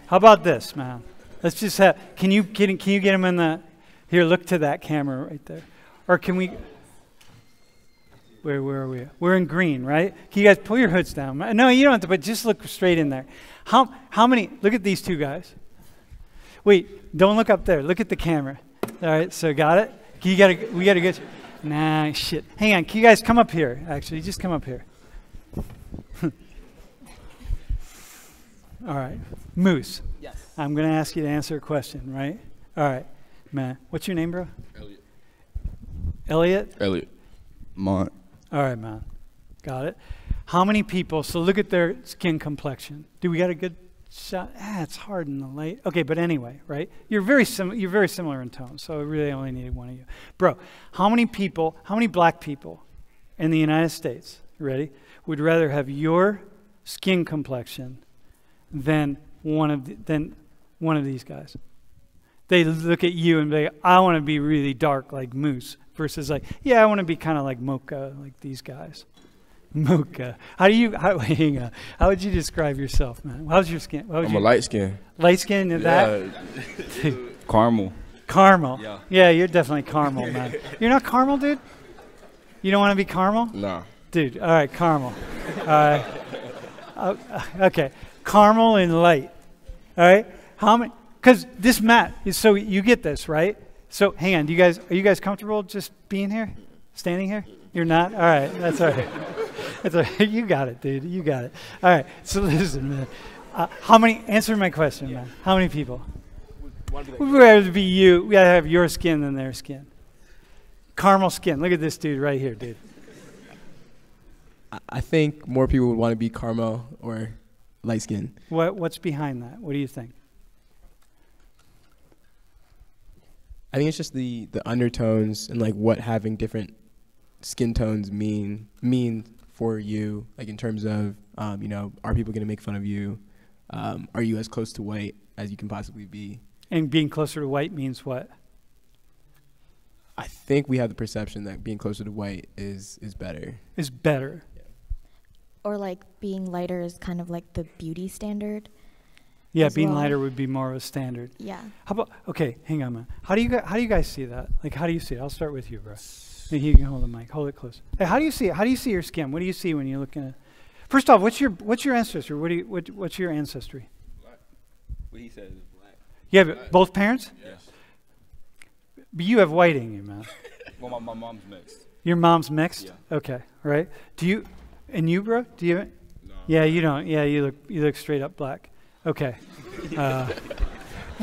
How about this, man? Let's just have, can you, can, can you get him in the, here, look to that camera right there. Or can we, where, where are we? We're in green, right? Can you guys pull your hoods down? No, you don't have to, but just look straight in there. How, how many, look at these two guys. Wait, don't look up there. Look at the camera. All right, so got it? Can you gotta, we got to get, nah, shit. Hang on, can you guys come up here, actually? Just come up here. All right, Moose. Yes. I'm going to ask you to answer a question, right? All right. Man, what's your name, bro? Elliot. Elliot? Elliot Mont. All right, man. Got it. How many people, so look at their skin complexion. Do we got a good shot? Ah, it's hard in the light. Okay, but anyway, right? You're very, sim you're very similar in tone, so I really only needed one of you. Bro, how many people, how many black people in the United States, ready, would rather have your skin complexion than one of, the, than one of these guys? They look at you and be like, I want to be really dark like Moose versus like, yeah, I want to be kind of like Mocha, like these guys. Mocha. How do you, how, hang on. How would you describe yourself, man? How's your skin? What I'm you, a light skin. Light skin and yeah. that? Caramel. Caramel. Yeah. yeah, you're definitely caramel, man. You're not caramel, dude? You don't want to be caramel? No. Dude, all right, caramel. All right. Uh, okay, caramel and light. All right, how many? Because this mat is so you get this right. So hang on, do you guys are you guys comfortable just being here, standing here? You're not. All right, that's all right. That's all right. You got it, dude. You got it. All right. So listen, man. Uh, how many? Answer my question, yeah. man. How many people? We'd rather be you. We gotta have your skin than their skin. Caramel skin. Look at this dude right here, dude. I think more people would want to be caramel or light skin. What What's behind that? What do you think? I think it's just the, the undertones and like what having different skin tones mean mean for you, like in terms of, um, you know, are people going to make fun of you? Um, are you as close to white as you can possibly be? And being closer to white means what? I think we have the perception that being closer to white is, is better. Is better. Yeah. Or like being lighter is kind of like the beauty standard. Yeah, being well. lighter would be more of a standard. Yeah. How about okay? Hang on, man. How do you how do you guys see that? Like, how do you see it? I'll start with you, bro. You can hold the mic. Hold it close. Hey, how do you see it? How do you see your skin? What do you see when you're looking at? First off, what's your what's your ancestry? What do you what what's your ancestry? Black. What he says is black. You have black. Both parents? Yes. But you have white in you, man. Well, my, my mom's mixed. Your mom's mixed. Yeah. Okay. Right. Do you? And you, bro? Do you? No. Yeah, you don't. Yeah, you look you look straight up black. Okay. Uh,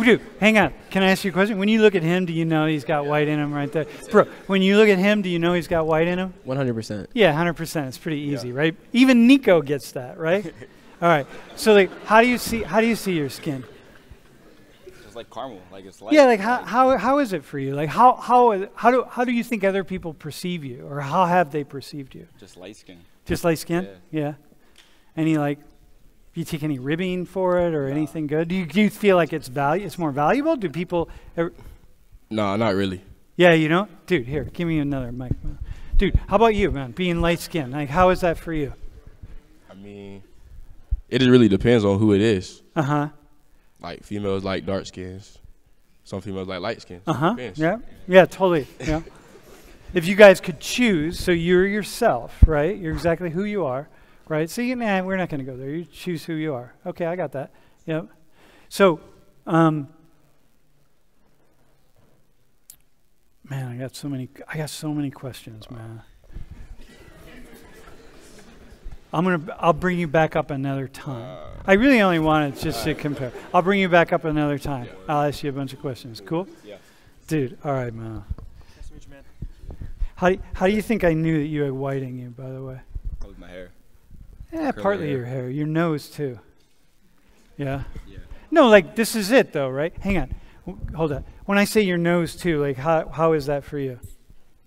dude, hang on. Can I ask you a question? When you look at him, do you know he's got white in him right there? Bro, when you look at him, do you know he's got white in him? one hundred percent. Yeah, one hundred percent. It's pretty easy, yeah. right? Even Nico gets that, right? All right. So like, how do you see how do you see your skin? tastes like caramel, like it's light. Yeah, like how, how how is it for you? Like how how how do how do you think other people perceive you, or how have they perceived you? Just light skin. Just light skin? Yeah. yeah. Any like, do you take any ribbing for it or no. anything good? Do you do you feel like it's value? It's more valuable? Do people? Ever no, not really. Yeah, you know, dude. Here, give me another mic, dude. How about you, man? Being light skinned, like how is that for you? I mean, it really depends on who it is. Uh huh. Like females like dark skins, some females like light skins. Uh huh. Yeah. Yeah. Totally. Yeah. If you guys could choose, so you're yourself, right? You're exactly who you are, right? So you, nah, we're not going to go there. You choose who you are. Okay, I got that. Yep. So, um, man, I got so many. I got so many questions, man. I'm gonna. I'll bring you back up another time. Uh, I really only wanted just uh, to compare. I'll bring you back up another time. Yeah. I'll ask you a bunch of questions. Cool? Yeah. Dude. All right, man. Nice to meet you, man. How do, how do you think I knew that you had whiting you? By the way. Probably my hair. Yeah, partly hair. your hair. Your nose too. Yeah. Yeah. No, like this is it though, right? Hang on. W hold on. When I say your nose too, like how how is that for you?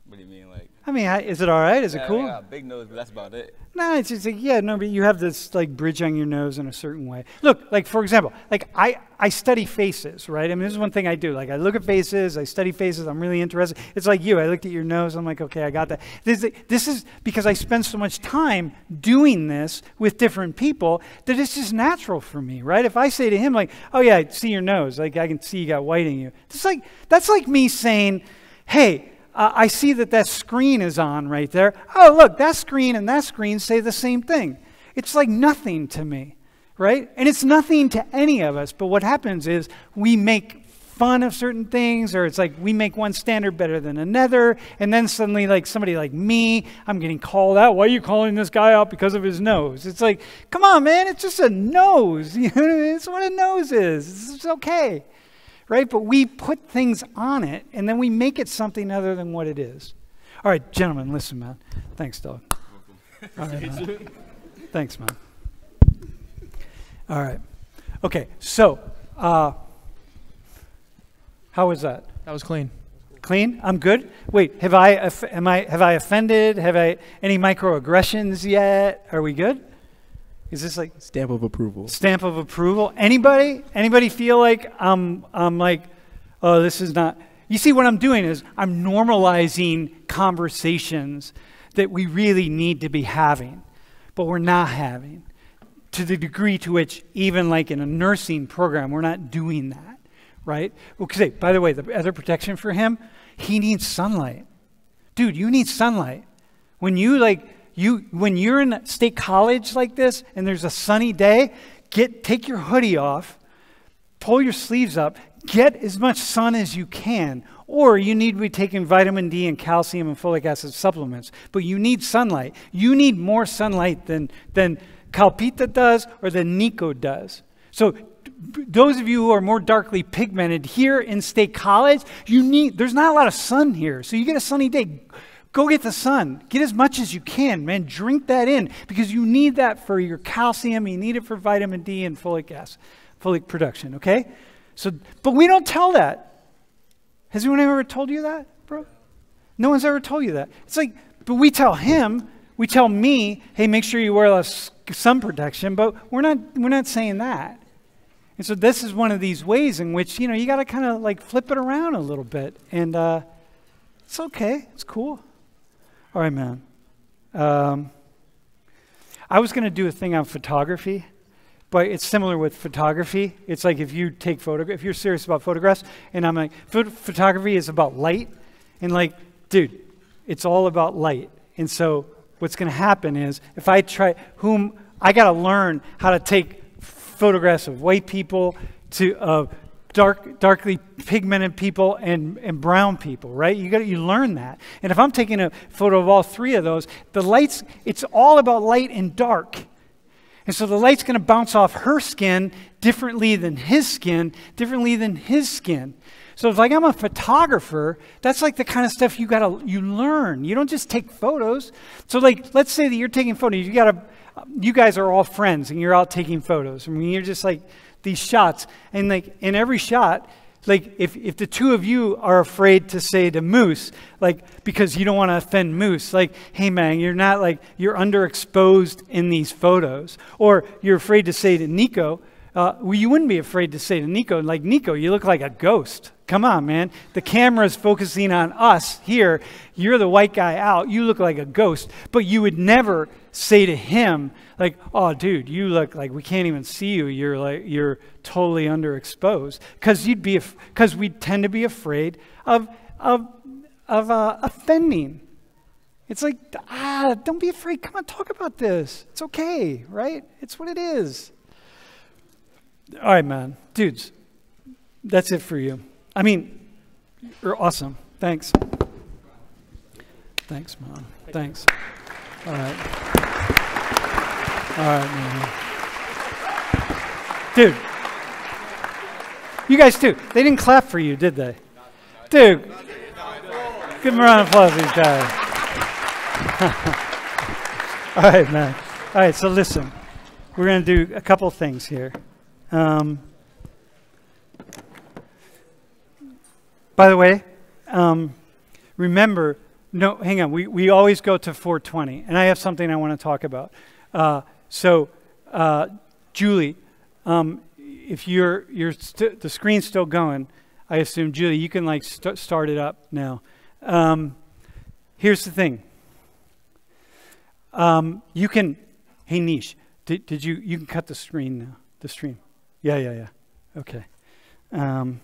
What do you mean, like? I mean, how, is it all right? Is yeah, it cool? I got a big nose, but that's about it. No, it's just like, yeah, no, but you have this like bridge on your nose in a certain way. Look, like for example, like I, I study faces, right? I mean, this is one thing I do. Like I look at faces, I study faces, I'm really interested. It's like you, I looked at your nose, I'm like, okay, I got that. This, this is because I spend so much time doing this with different people that it's just natural for me, right? If I say to him like, oh yeah, I see your nose, like I can see you got white in you. It's like, that's like me saying, hey, Uh, I see that that screen is on right there. Oh, look, that screen and that screen say the same thing. It's like nothing to me, right? And it's nothing to any of us. But what happens is we make fun of certain things, or it's like we make one standard better than another. And then suddenly, like somebody like me, I'm getting called out. Why are you calling this guy out because of his nose? It's like, come on, man, it's just a nose. You know what I mean? It's what a nose is. It's okay. Right? But we put things on it, and then we make it something other than what it is. All right, gentlemen, listen, man. Thanks, dog. All right, man. Thanks, man. All right. Okay, so uh, how was that? That was clean. Clean? I'm good? Wait, have I, am I, have I offended? Have I any microaggressions yet? Are we good? Is this like stamp of approval? Stamp of approval. Anybody? Anybody feel like I'm? I'm like, oh, this is not. You see, what I'm doing is I'm normalizing conversations that we really need to be having, but we're not having, to the degree to which even like in a nursing program, we're not doing that, right? Okay. By the way, the other protection for him, he needs sunlight. Dude, you need sunlight. When you like. You, when you're in state college like this and there's a sunny day, get, take your hoodie off, pull your sleeves up, get as much sun as you can, or you need to be taking vitamin D and calcium and folic acid supplements, but you need sunlight. You need more sunlight than, than Kalpita does or than Nico does. So those of you who are more darkly pigmented here in state college, you need, there's not a lot of sun here. So you get a sunny day, go get the sun. Get as much as you can, man. Drink that in because you need that for your calcium. You need it for vitamin D and folic acid, folic production, okay? So, but we don't tell that. Has anyone ever told you that, bro? No one's ever told you that. It's like, but we tell him, we tell me, hey, make sure you wear less sun protection, but we're not, we're not saying that. And so this is one of these ways in which, you know, you got to kind of like flip it around a little bit. And uh, it's okay. It's cool. All right, man. Um, I was going to do a thing on photography, but it's similar with photography. It's like if you take photo, if you're serious about photographs, and I'm like, Phot photography is about light, and like, dude, it's all about light. And so what's going to happen is if I try, whom I got to learn how to take photographs of white people to of uh, dark, darkly pigmented people and, and brown people, right? You got you learn that. And if I'm taking a photo of all three of those, the light's, it's all about light and dark. And so the light's going to bounce off her skin differently than his skin, differently than his skin. So if like I'm a photographer, that's like the kind of stuff you got to, you learn. You don't just take photos. So like, let's say that you're taking photos. You got to, you guys are all friends and you're out taking photos. I mean, you're just like, these shots. And like in every shot, like if, if the two of you are afraid to say to Moose, like because you don't want to offend Moose, like, hey man, you're not like, you're underexposed in these photos. Or you're afraid to say to Nico, uh, well, you wouldn't be afraid to say to Nico, like, Nico, you look like a ghost. Come on, man. The camera's focusing on us here. You're the white guy out. You look like a ghost. But you would never say to him, like, oh, dude, you look like we can't even see you. You're like, you're totally underexposed. Because you'd be, because we tend to be afraid of of of uh, offending. It's like, ah, don't be afraid. Come on, talk about this. It's okay, right? It's what it is. All right, man, dudes. That's it for you. I mean, you're awesome. Thanks. Thanks, Mom. Thanks. All right. All right, man. Dude. You guys, too. They didn't clap for you, did they? Dude. Give them a round of applause, these guys. All right, man. All right, so listen. We're going to do a couple things here. Um... By the way, um, remember, no, hang on, we, we always go to four twenty, and I have something I want to talk about. Uh, so, uh, Julie, um, if you're, you're st the screen's still going, I assume, Julie, you can like st start it up now. Um, here's the thing. Um, you can, hey Nish, did, did you, you can cut the screen now, the stream. Yeah, yeah, yeah, okay. Um,